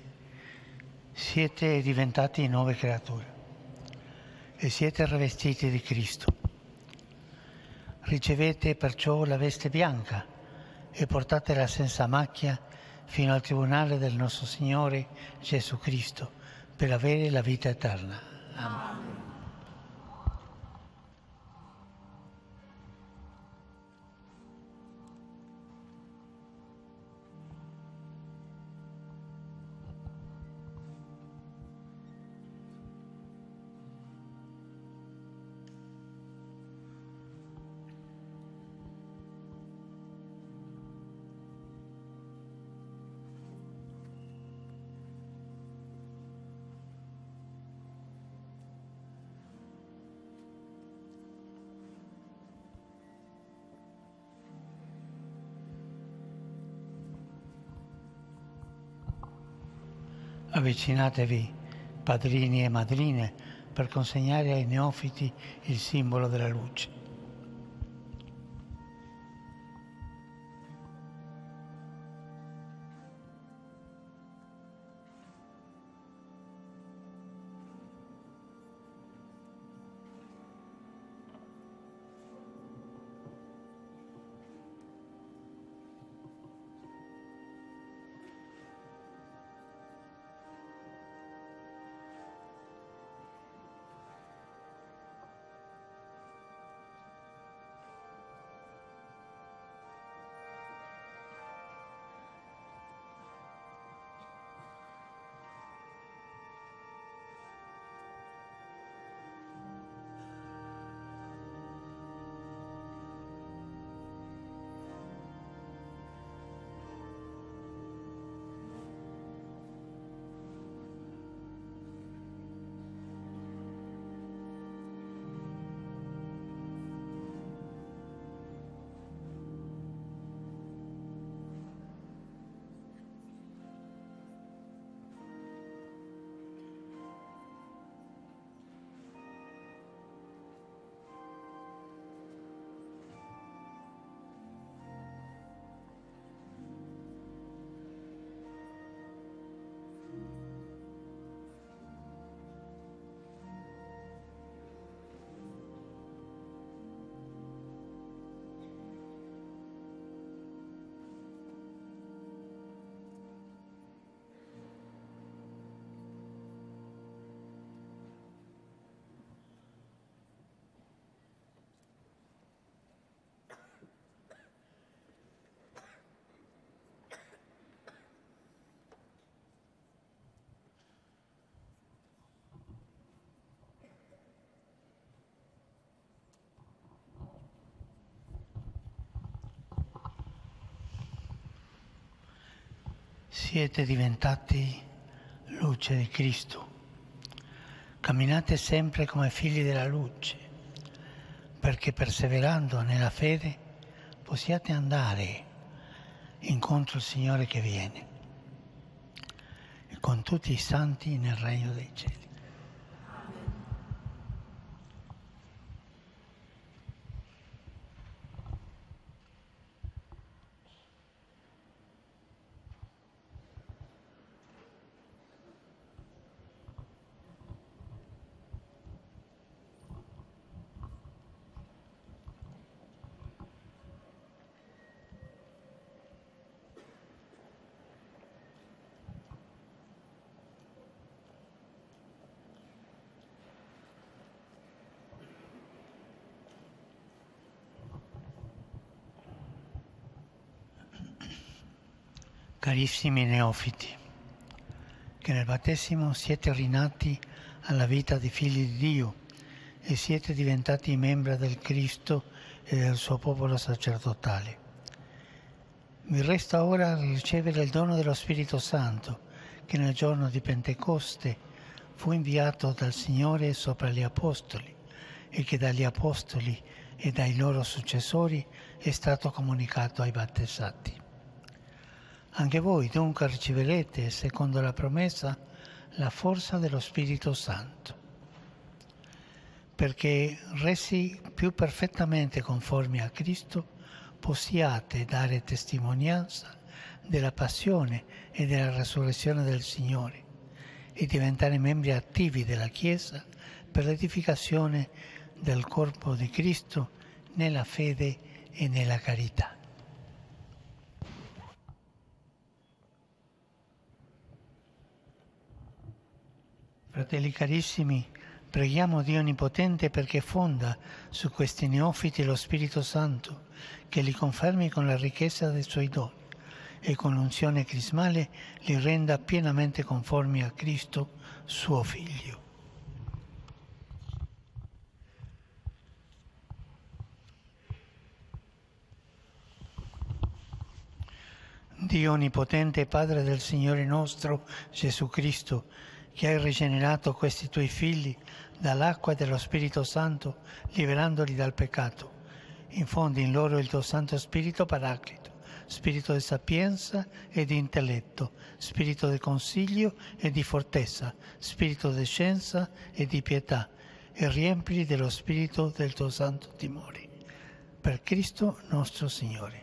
siete diventati nuove creature e siete rivestiti di Cristo. Ricevete perciò la veste bianca e portatela senza macchia fino al tribunale del nostro Signore Gesù Cristo per avere la vita eterna. Amen. Avvicinatevi, padrini e madrine, per consegnare ai neofiti il simbolo della luce. Siete diventati luce di Cristo. Camminate sempre come figli della luce, perché perseverando nella fede possiate andare incontro il Signore che viene, e con tutti i santi nel regno dei cieli. Carissimi neofiti, che nel battesimo siete rinati alla vita di figli di Dio e siete diventati membri del Cristo e del suo popolo sacerdotale. Vi resta ora ricevere il dono dello Spirito Santo, che nel giorno di Pentecoste fu inviato dal Signore sopra gli Apostoli e che dagli Apostoli e dai loro successori è stato comunicato ai battezzati. Anche voi dunque riceverete, secondo la promessa, la forza dello Spirito Santo, perché resi più perfettamente conformi a Cristo, possiate dare testimonianza della passione e della resurrezione del Signore e diventare membri attivi della Chiesa per l'edificazione del corpo di Cristo nella fede e nella carità. Fratelli carissimi, preghiamo Dio Onnipotente perché fonda su questi neofiti lo Spirito Santo, che li confermi con la ricchezza dei suoi doni e con l'unzione crismale li renda pienamente conformi a Cristo, suo Figlio. Dio Onnipotente, Padre del Signore nostro Gesù Cristo, che hai rigenerato questi tuoi figli dall'acqua e dello Spirito Santo, liberandoli dal peccato. Infondi in loro il tuo Santo Spirito Paraclito, Spirito di sapienza e di intelletto, Spirito di consiglio e di fortezza, Spirito di scienza e di pietà, e riempili dello Spirito del tuo Santo Timore. Per Cristo nostro Signore.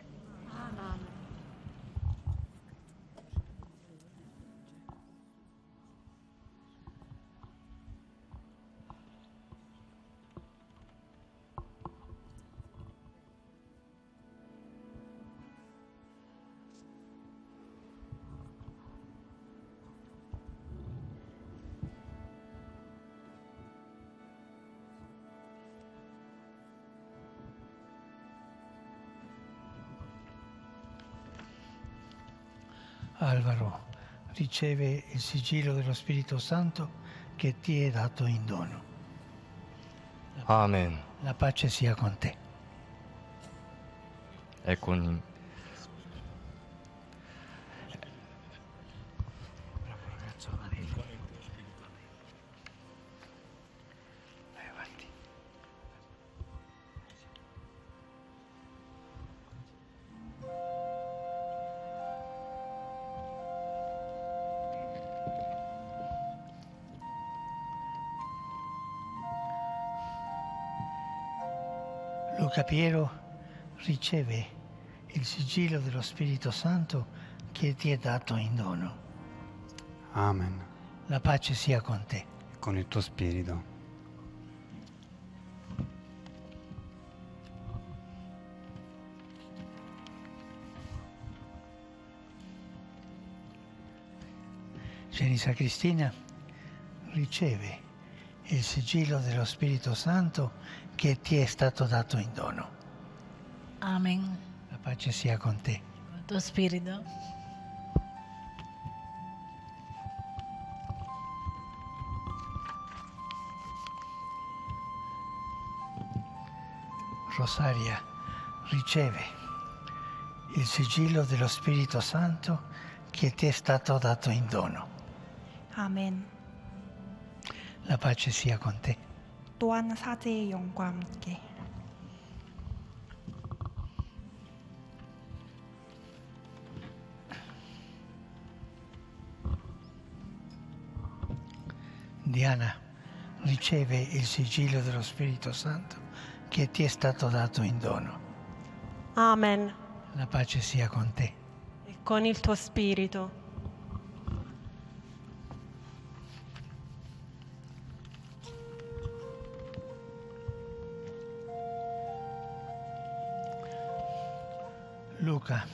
Alvaro riceve il sigillo dello Spirito Santo che ti è dato in dono. Amen. La pace sia con te. E con... Luca Piero riceve il sigillo dello Spirito Santo che ti è dato in dono. Amen. La pace sia con te. Con il tuo spirito. Genisa Cristina riceve il sigillo dello Spirito Santo che ti è stato dato in dono. Amen. La pace sia con te. Con il tuo spirito. Rosaria riceve il sigillo dello Spirito Santo che ti è stato dato in dono. Amen. La pace sia con te. 또한 사제의 영과 함께 Diana riceve il sigillo dello Spirito Santo che ti è stato dato in dono. Amen. La pace sia con te. E con il tuo spirito. Luca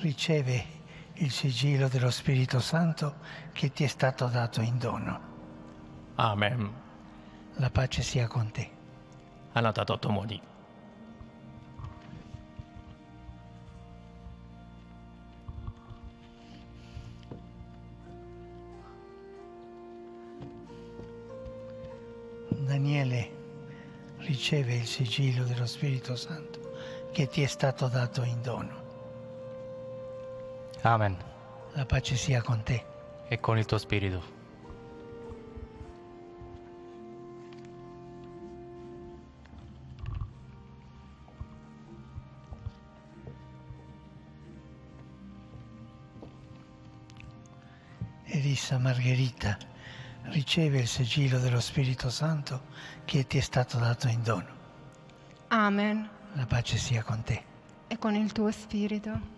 riceve il sigillo dello Spirito Santo che ti è stato dato in dono. Amen. La pace sia con te. Anata totomoni. Daniele riceve il sigillo dello Spirito Santo che ti è stato dato in dono. Amen. La pace sia con te. E con il tuo spirito. Elisa Margherita riceve il sigillo dello Spirito Santo che ti è stato dato in dono. Amen. La pace sia con te. E con il tuo spirito.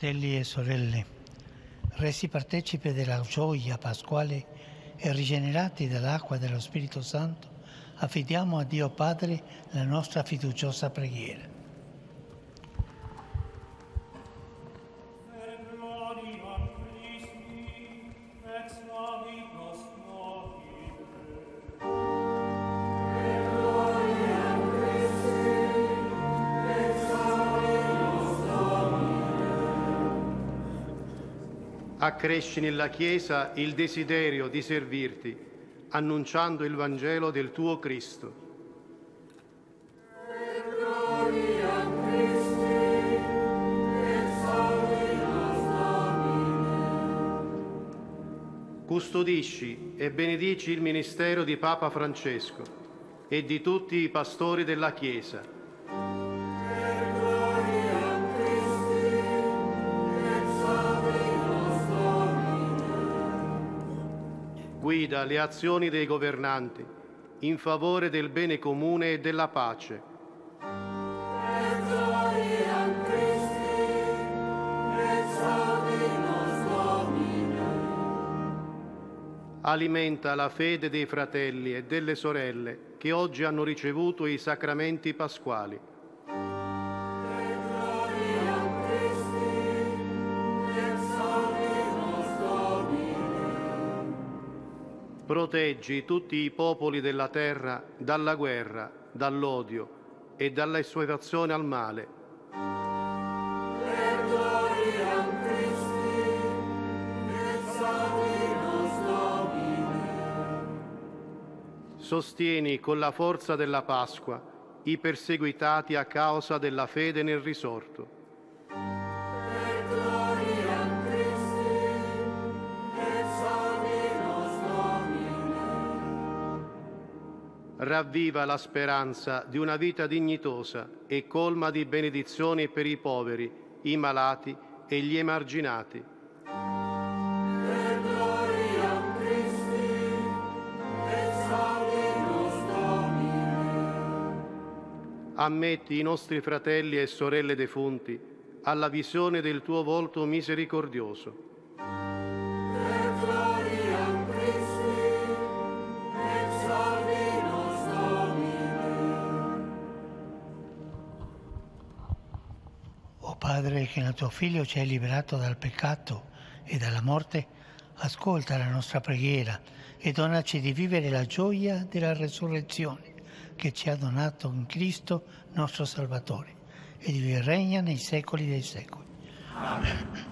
Fratelli e sorelle, resi partecipe della gioia pasquale e rigenerati dall'acqua dello Spirito Santo, affidiamo a Dio Padre la nostra fiduciosa preghiera. Accresci nella Chiesa il desiderio di servirti, annunciando il Vangelo del tuo Cristo. Custodisci e benedici il ministero di Papa Francesco e di tutti i pastori della Chiesa. Guida le azioni dei governanti in favore del bene comune e della pace. Alimenta la fede dei fratelli e delle sorelle che oggi hanno ricevuto i sacramenti pasquali. Proteggi tutti i popoli della terra dalla guerra, dall'odio e dall'esuefazione al male. Sostieni con la forza della Pasqua i perseguitati a causa della fede nel risorto. Ravviva la speranza di una vita dignitosa e colma di benedizioni per i poveri, i malati e gli emarginati. Ammetti i nostri fratelli e sorelle defunti alla visione del tuo volto misericordioso. O Padre, che nel tuo Figlio ci hai liberato dal peccato e dalla morte, ascolta la nostra preghiera e donaci di vivere la gioia della resurrezione che ci ha donato in Cristo nostro Salvatore, e di regna nei secoli dei secoli. Amen.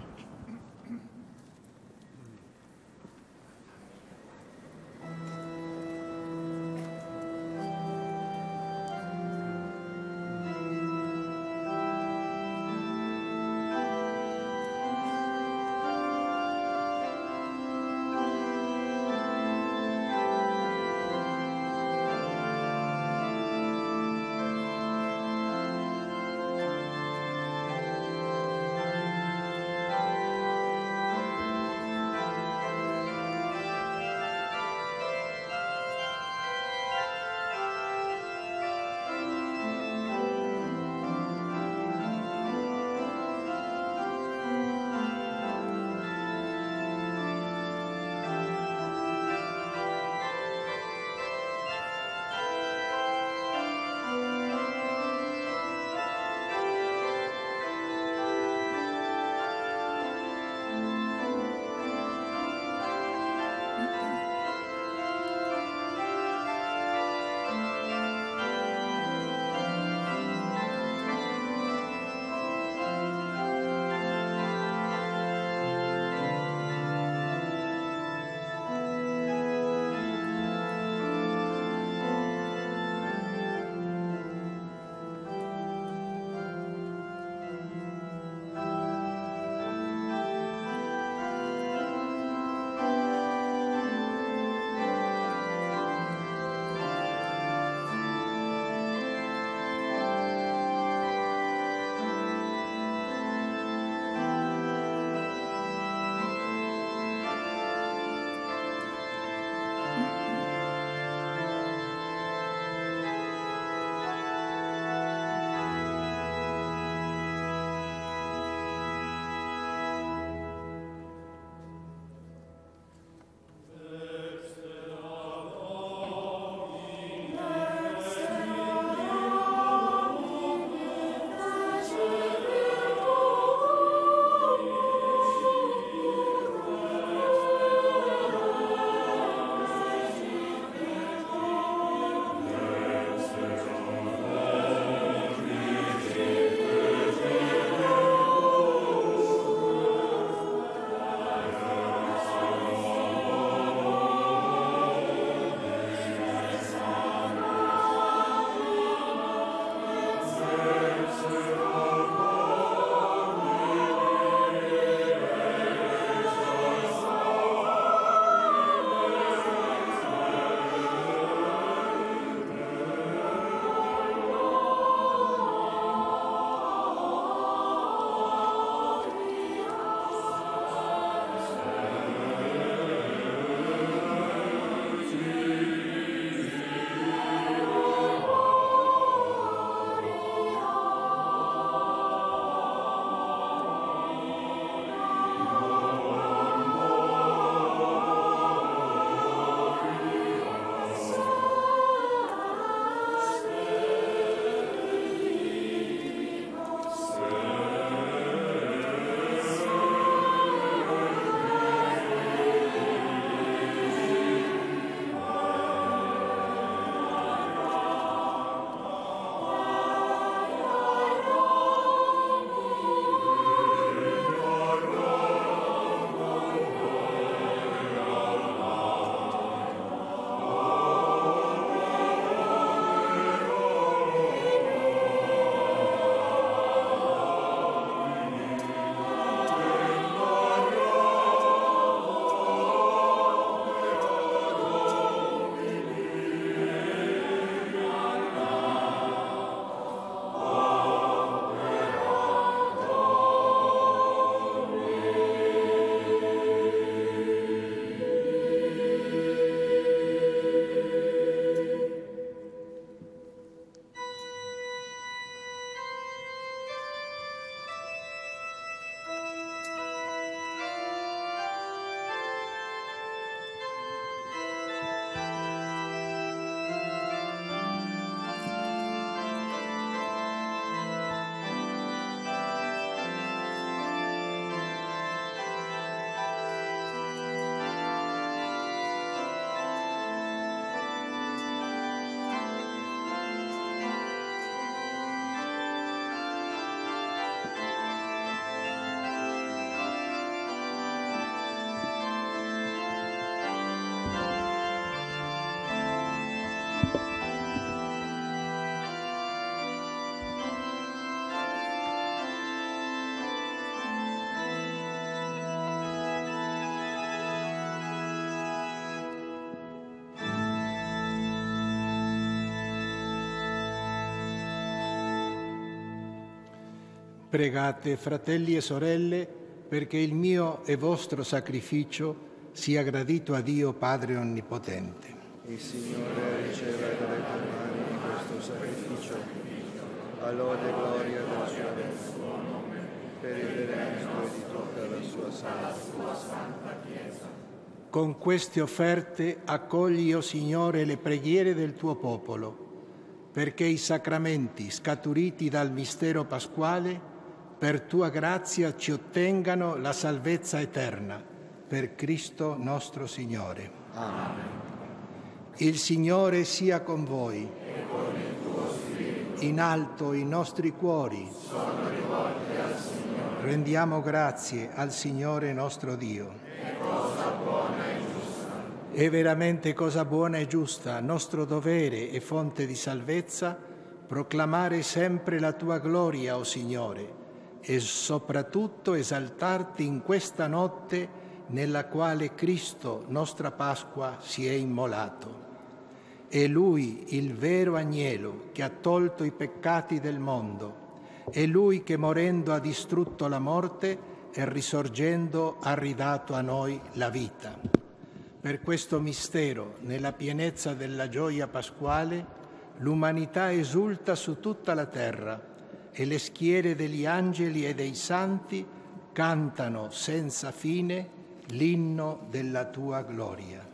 Pregate, fratelli e sorelle, perché il mio e vostro sacrificio sia gradito a Dio Padre Onnipotente. Il Signore riceva dalle tue mani questo sacrificio, a lode e gloria del suo nome, per il beneficio di tutta la sua santa Chiesa. Con queste offerte accogli, o Signore, le preghiere del tuo popolo, perché i sacramenti scaturiti dal mistero pasquale per tua grazia ci ottengano la salvezza eterna, per Cristo nostro Signore. Amen. Il Signore sia con voi. E con il tuo spirito. In alto i nostri cuori sono rivolti al Signore. Rendiamo grazie al Signore nostro Dio. È cosa buona e giusta. È veramente cosa buona e giusta, nostro dovere e fonte di salvezza, proclamare sempre la tua gloria, o Signore, e soprattutto esaltarti in questa notte nella quale Cristo, nostra Pasqua, si è immolato. È Lui il vero agnello che ha tolto i peccati del mondo, è Lui che morendo ha distrutto la morte e risorgendo ha ridato a noi la vita. Per questo mistero, nella pienezza della gioia pasquale, l'umanità esulta su tutta la terra, e le schiere degli angeli e dei santi cantano senza fine l'inno della tua gloria.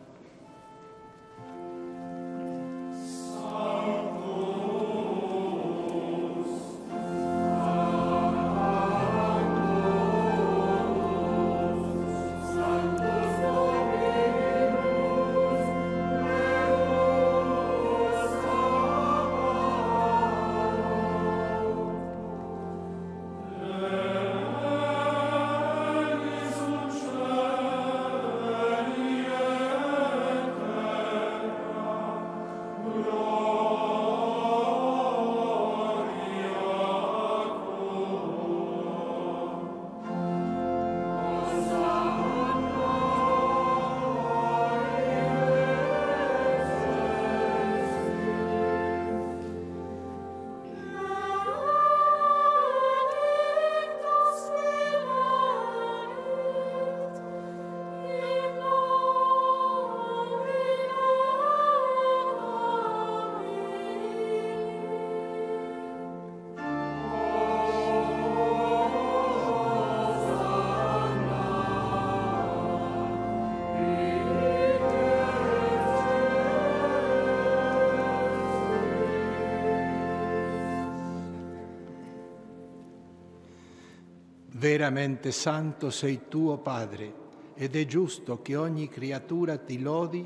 Veramente santo sei tu, o Padre, ed è giusto che ogni creatura ti lodi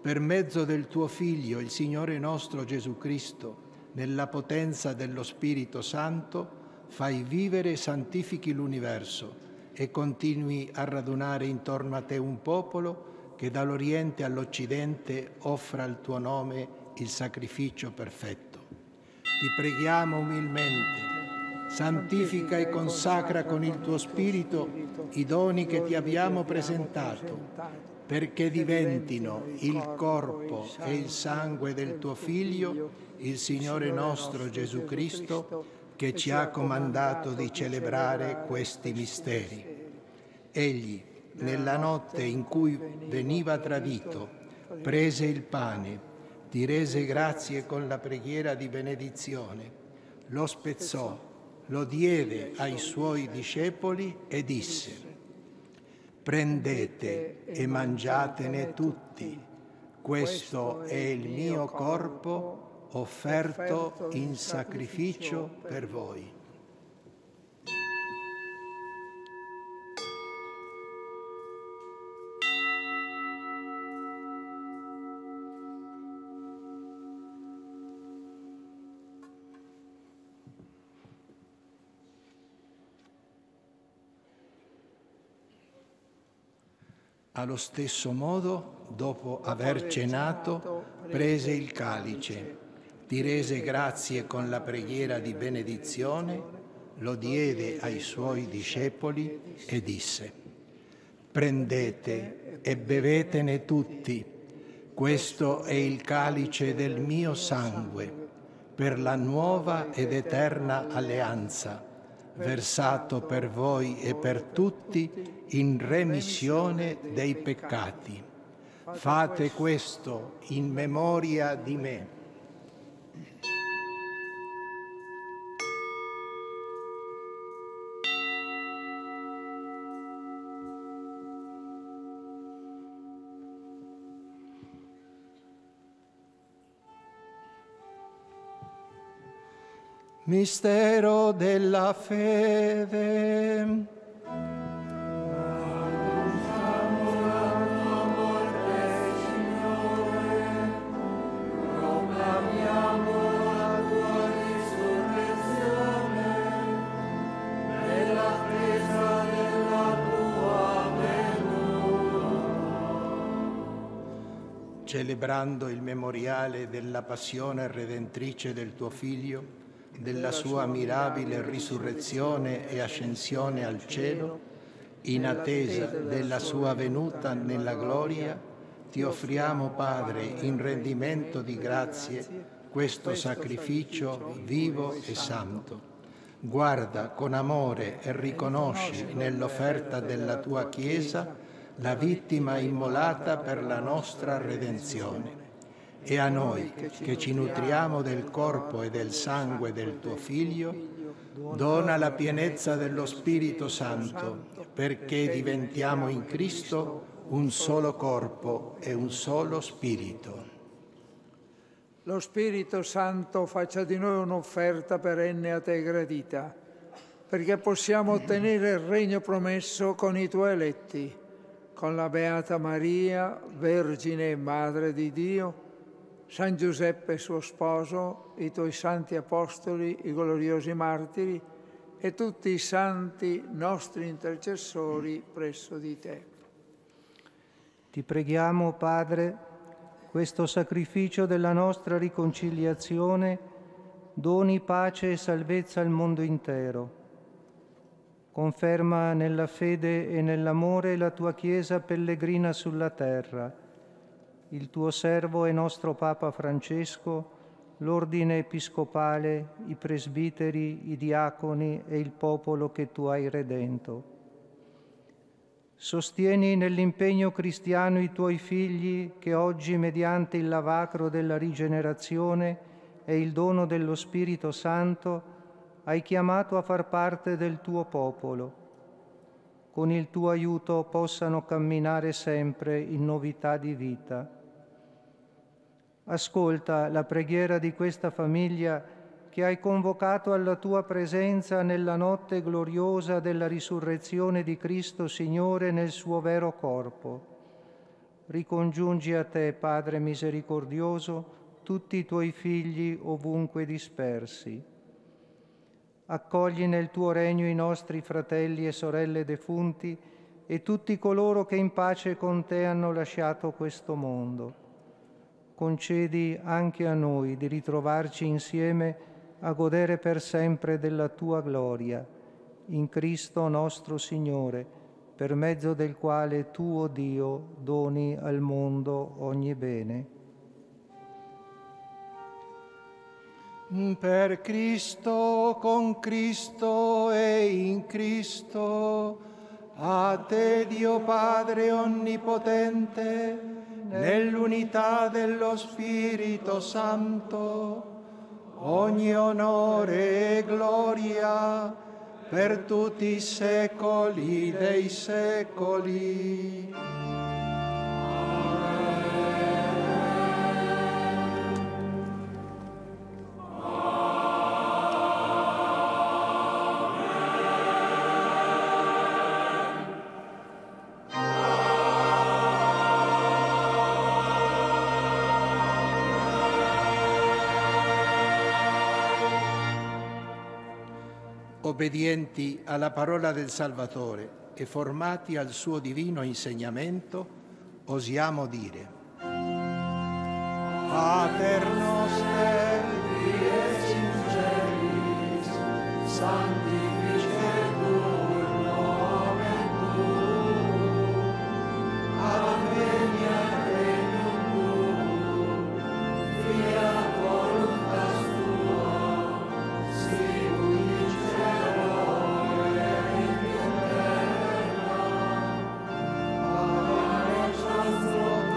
per mezzo del tuo Figlio, il Signore nostro Gesù Cristo, nella potenza dello Spirito Santo, fai vivere e santifichi l'universo e continui a radunare intorno a te un popolo che dall'Oriente all'Occidente offra al tuo nome il sacrificio perfetto. Ti preghiamo umilmente. Santifica e consacra con il tuo Spirito i doni che ti abbiamo presentato, perché diventino il corpo e il sangue del tuo Figlio, il Signore nostro Gesù Cristo, che ci ha comandato di celebrare questi misteri. Egli, nella notte in cui veniva tradito, prese il pane, ti rese grazie con la preghiera di benedizione, lo spezzò, lo diede ai suoi discepoli e disse: prendete e mangiatene tutti, questo è il mio corpo offerto in sacrificio per voi. Allo stesso modo, dopo aver cenato, prese il calice, ti rese grazie con la preghiera di benedizione, lo diede ai suoi discepoli e disse: prendete e bevetene tutti, questo è il calice del mio sangue, per la nuova ed eterna alleanza, versato per voi e per tutti in remissione dei peccati. Fate questo in memoria di me. Mistero della fede. Annunciamo la tua morte, Signore, proclamiamo la tua risurrezione, nell'attesa della tua venuta. Celebrando il memoriale della passione redentrice del tuo Figlio, della sua mirabile risurrezione e ascensione al cielo, in attesa della sua venuta nella gloria, ti offriamo, Padre, in rendimento di grazie, questo sacrificio vivo e santo. Guarda con amore e riconosci nell'offerta della tua Chiesa la vittima immolata per la nostra redenzione. E a noi, che ci nutriamo del corpo e del sangue del tuo Figlio, dona la pienezza dello Spirito Santo, perché diventiamo in Cristo un solo corpo e un solo Spirito. Lo Spirito Santo faccia di noi un'offerta perenne a te gradita, perché possiamo ottenere il regno promesso con i tuoi eletti, con la Beata Maria, Vergine e Madre di Dio, San Giuseppe suo sposo, i tuoi santi apostoli, i gloriosi martiri e tutti i santi nostri intercessori presso di te. Ti preghiamo, Padre, questo sacrificio della nostra riconciliazione doni pace e salvezza al mondo intero. Conferma nella fede e nell'amore la tua Chiesa pellegrina sulla terra, il tuo servo e nostro Papa Francesco, l'ordine episcopale, i presbiteri, i diaconi e il popolo che tu hai redento. Sostieni nell'impegno cristiano i tuoi figli che oggi, mediante il lavacro della rigenerazione e il dono dello Spirito Santo, hai chiamato a far parte del tuo popolo. Con il tuo aiuto possano camminare sempre in novità di vita. Ascolta la preghiera di questa famiglia che hai convocato alla tua presenza nella notte gloriosa della risurrezione di Cristo Signore nel suo vero corpo. Ricongiungi a te, Padre misericordioso, tutti i tuoi figli ovunque dispersi. Accogli nel tuo regno i nostri fratelli e sorelle defunti e tutti coloro che in pace con te hanno lasciato questo mondo. Concedi anche a noi di ritrovarci insieme a godere per sempre della tua gloria, in Cristo nostro Signore, per mezzo del quale tu, o Dio, doni al mondo ogni bene. Per Cristo, con Cristo e in Cristo, a te Dio Padre Onnipotente, nell'unità dello Spirito Santo, ogni onore e gloria per tutti i secoli dei secoli. Obbedienti alla parola del Salvatore e formati al suo divino insegnamento, osiamo dire: Pater noster, dies in celis, sanctificetur nomen tuum, adveniat regnum tuum, fiat voluntas tua, sicut in cielo et in terra. Avares nostrum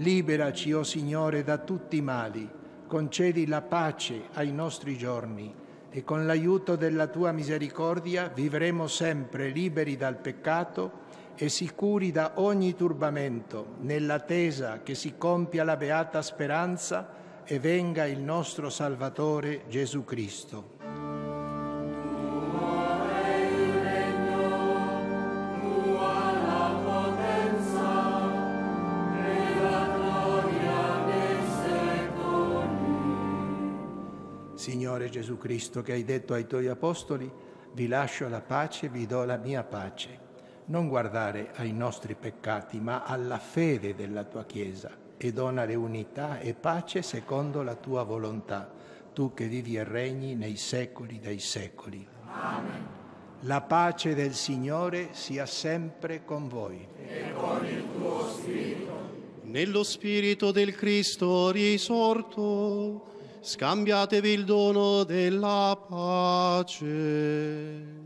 liberaci, o Signore, da tutti i mali, concedi la pace ai nostri giorni e con l'aiuto della Tua misericordia vivremo sempre liberi dal peccato e sicuri da ogni turbamento, nell'attesa che si compia la beata speranza e venga il nostro Salvatore Gesù Cristo. Signore Gesù Cristo, che hai detto ai tuoi apostoli: vi lascio la pace, vi do la mia pace. Non guardare ai nostri peccati, ma alla fede della tua Chiesa, e donale unità e pace secondo la tua volontà, tu che vivi e regni nei secoli dei secoli. Amen. La pace del Signore sia sempre con voi. E con il tuo spirito. Nello spirito del Cristo risorto, scambiatevi il dono della pace.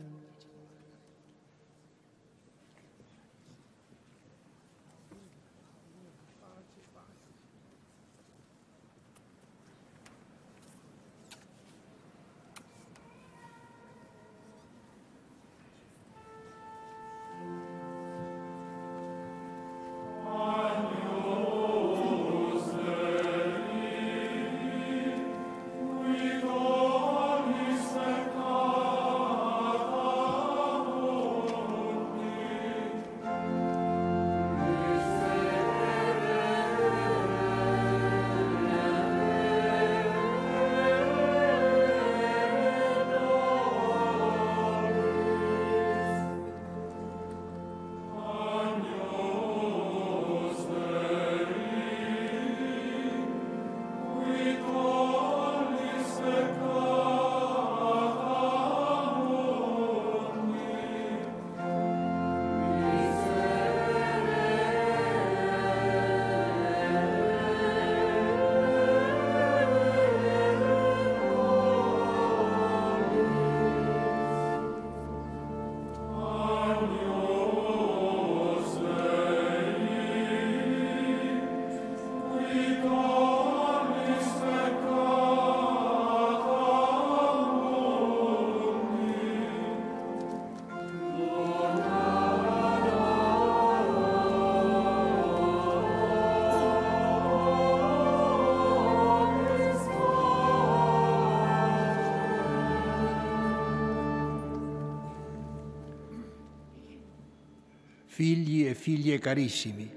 Figli e figlie carissimi,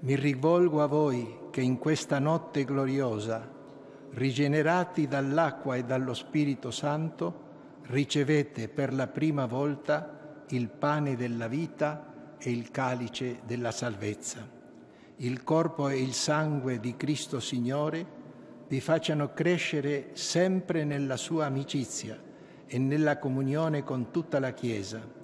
mi rivolgo a voi che in questa notte gloriosa, rigenerati dall'acqua e dallo Spirito Santo, ricevete per la prima volta il pane della vita e il calice della salvezza. Il corpo e il sangue di Cristo Signore vi facciano crescere sempre nella sua amicizia e nella comunione con tutta la Chiesa,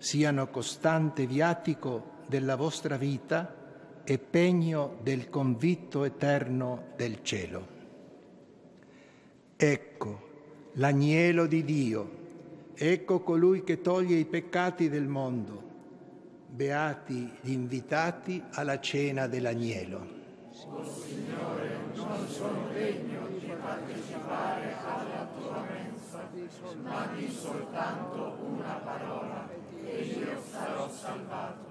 siano costante viatico della vostra vita e pegno del convitto eterno del cielo. Ecco l'agnello di Dio, ecco colui che toglie i peccati del mondo. Beati gli invitati alla cena dell'agnello. O Signore, non sono degno di partecipare alla tua mensa, ma di soltanto una parola e io sarò salvato.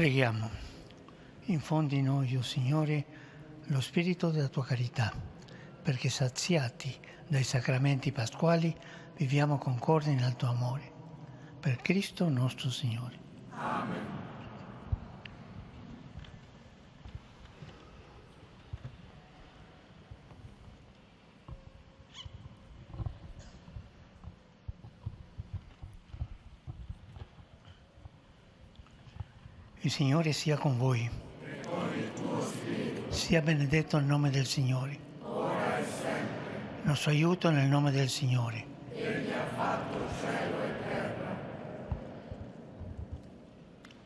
Preghiamo. Infondi in noi, o Signore, lo spirito della Tua carità, perché saziati dai sacramenti pasquali viviamo concordi nel Tuo amore. Per Cristo nostro Signore. Amen. Il Signore sia con voi. E con il tuo spirito. Sia benedetto il nome del Signore. Ora e sempre. Il nostro aiuto nel nome del Signore. Egli ha fatto cielo e terra.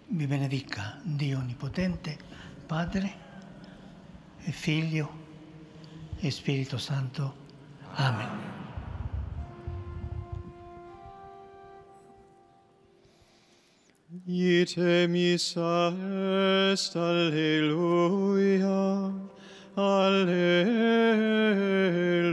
Vi benedica Dio Onnipotente, Padre e Figlio e Spirito Santo. Amen. Amen. Ite missa est, alleluia, alleluia.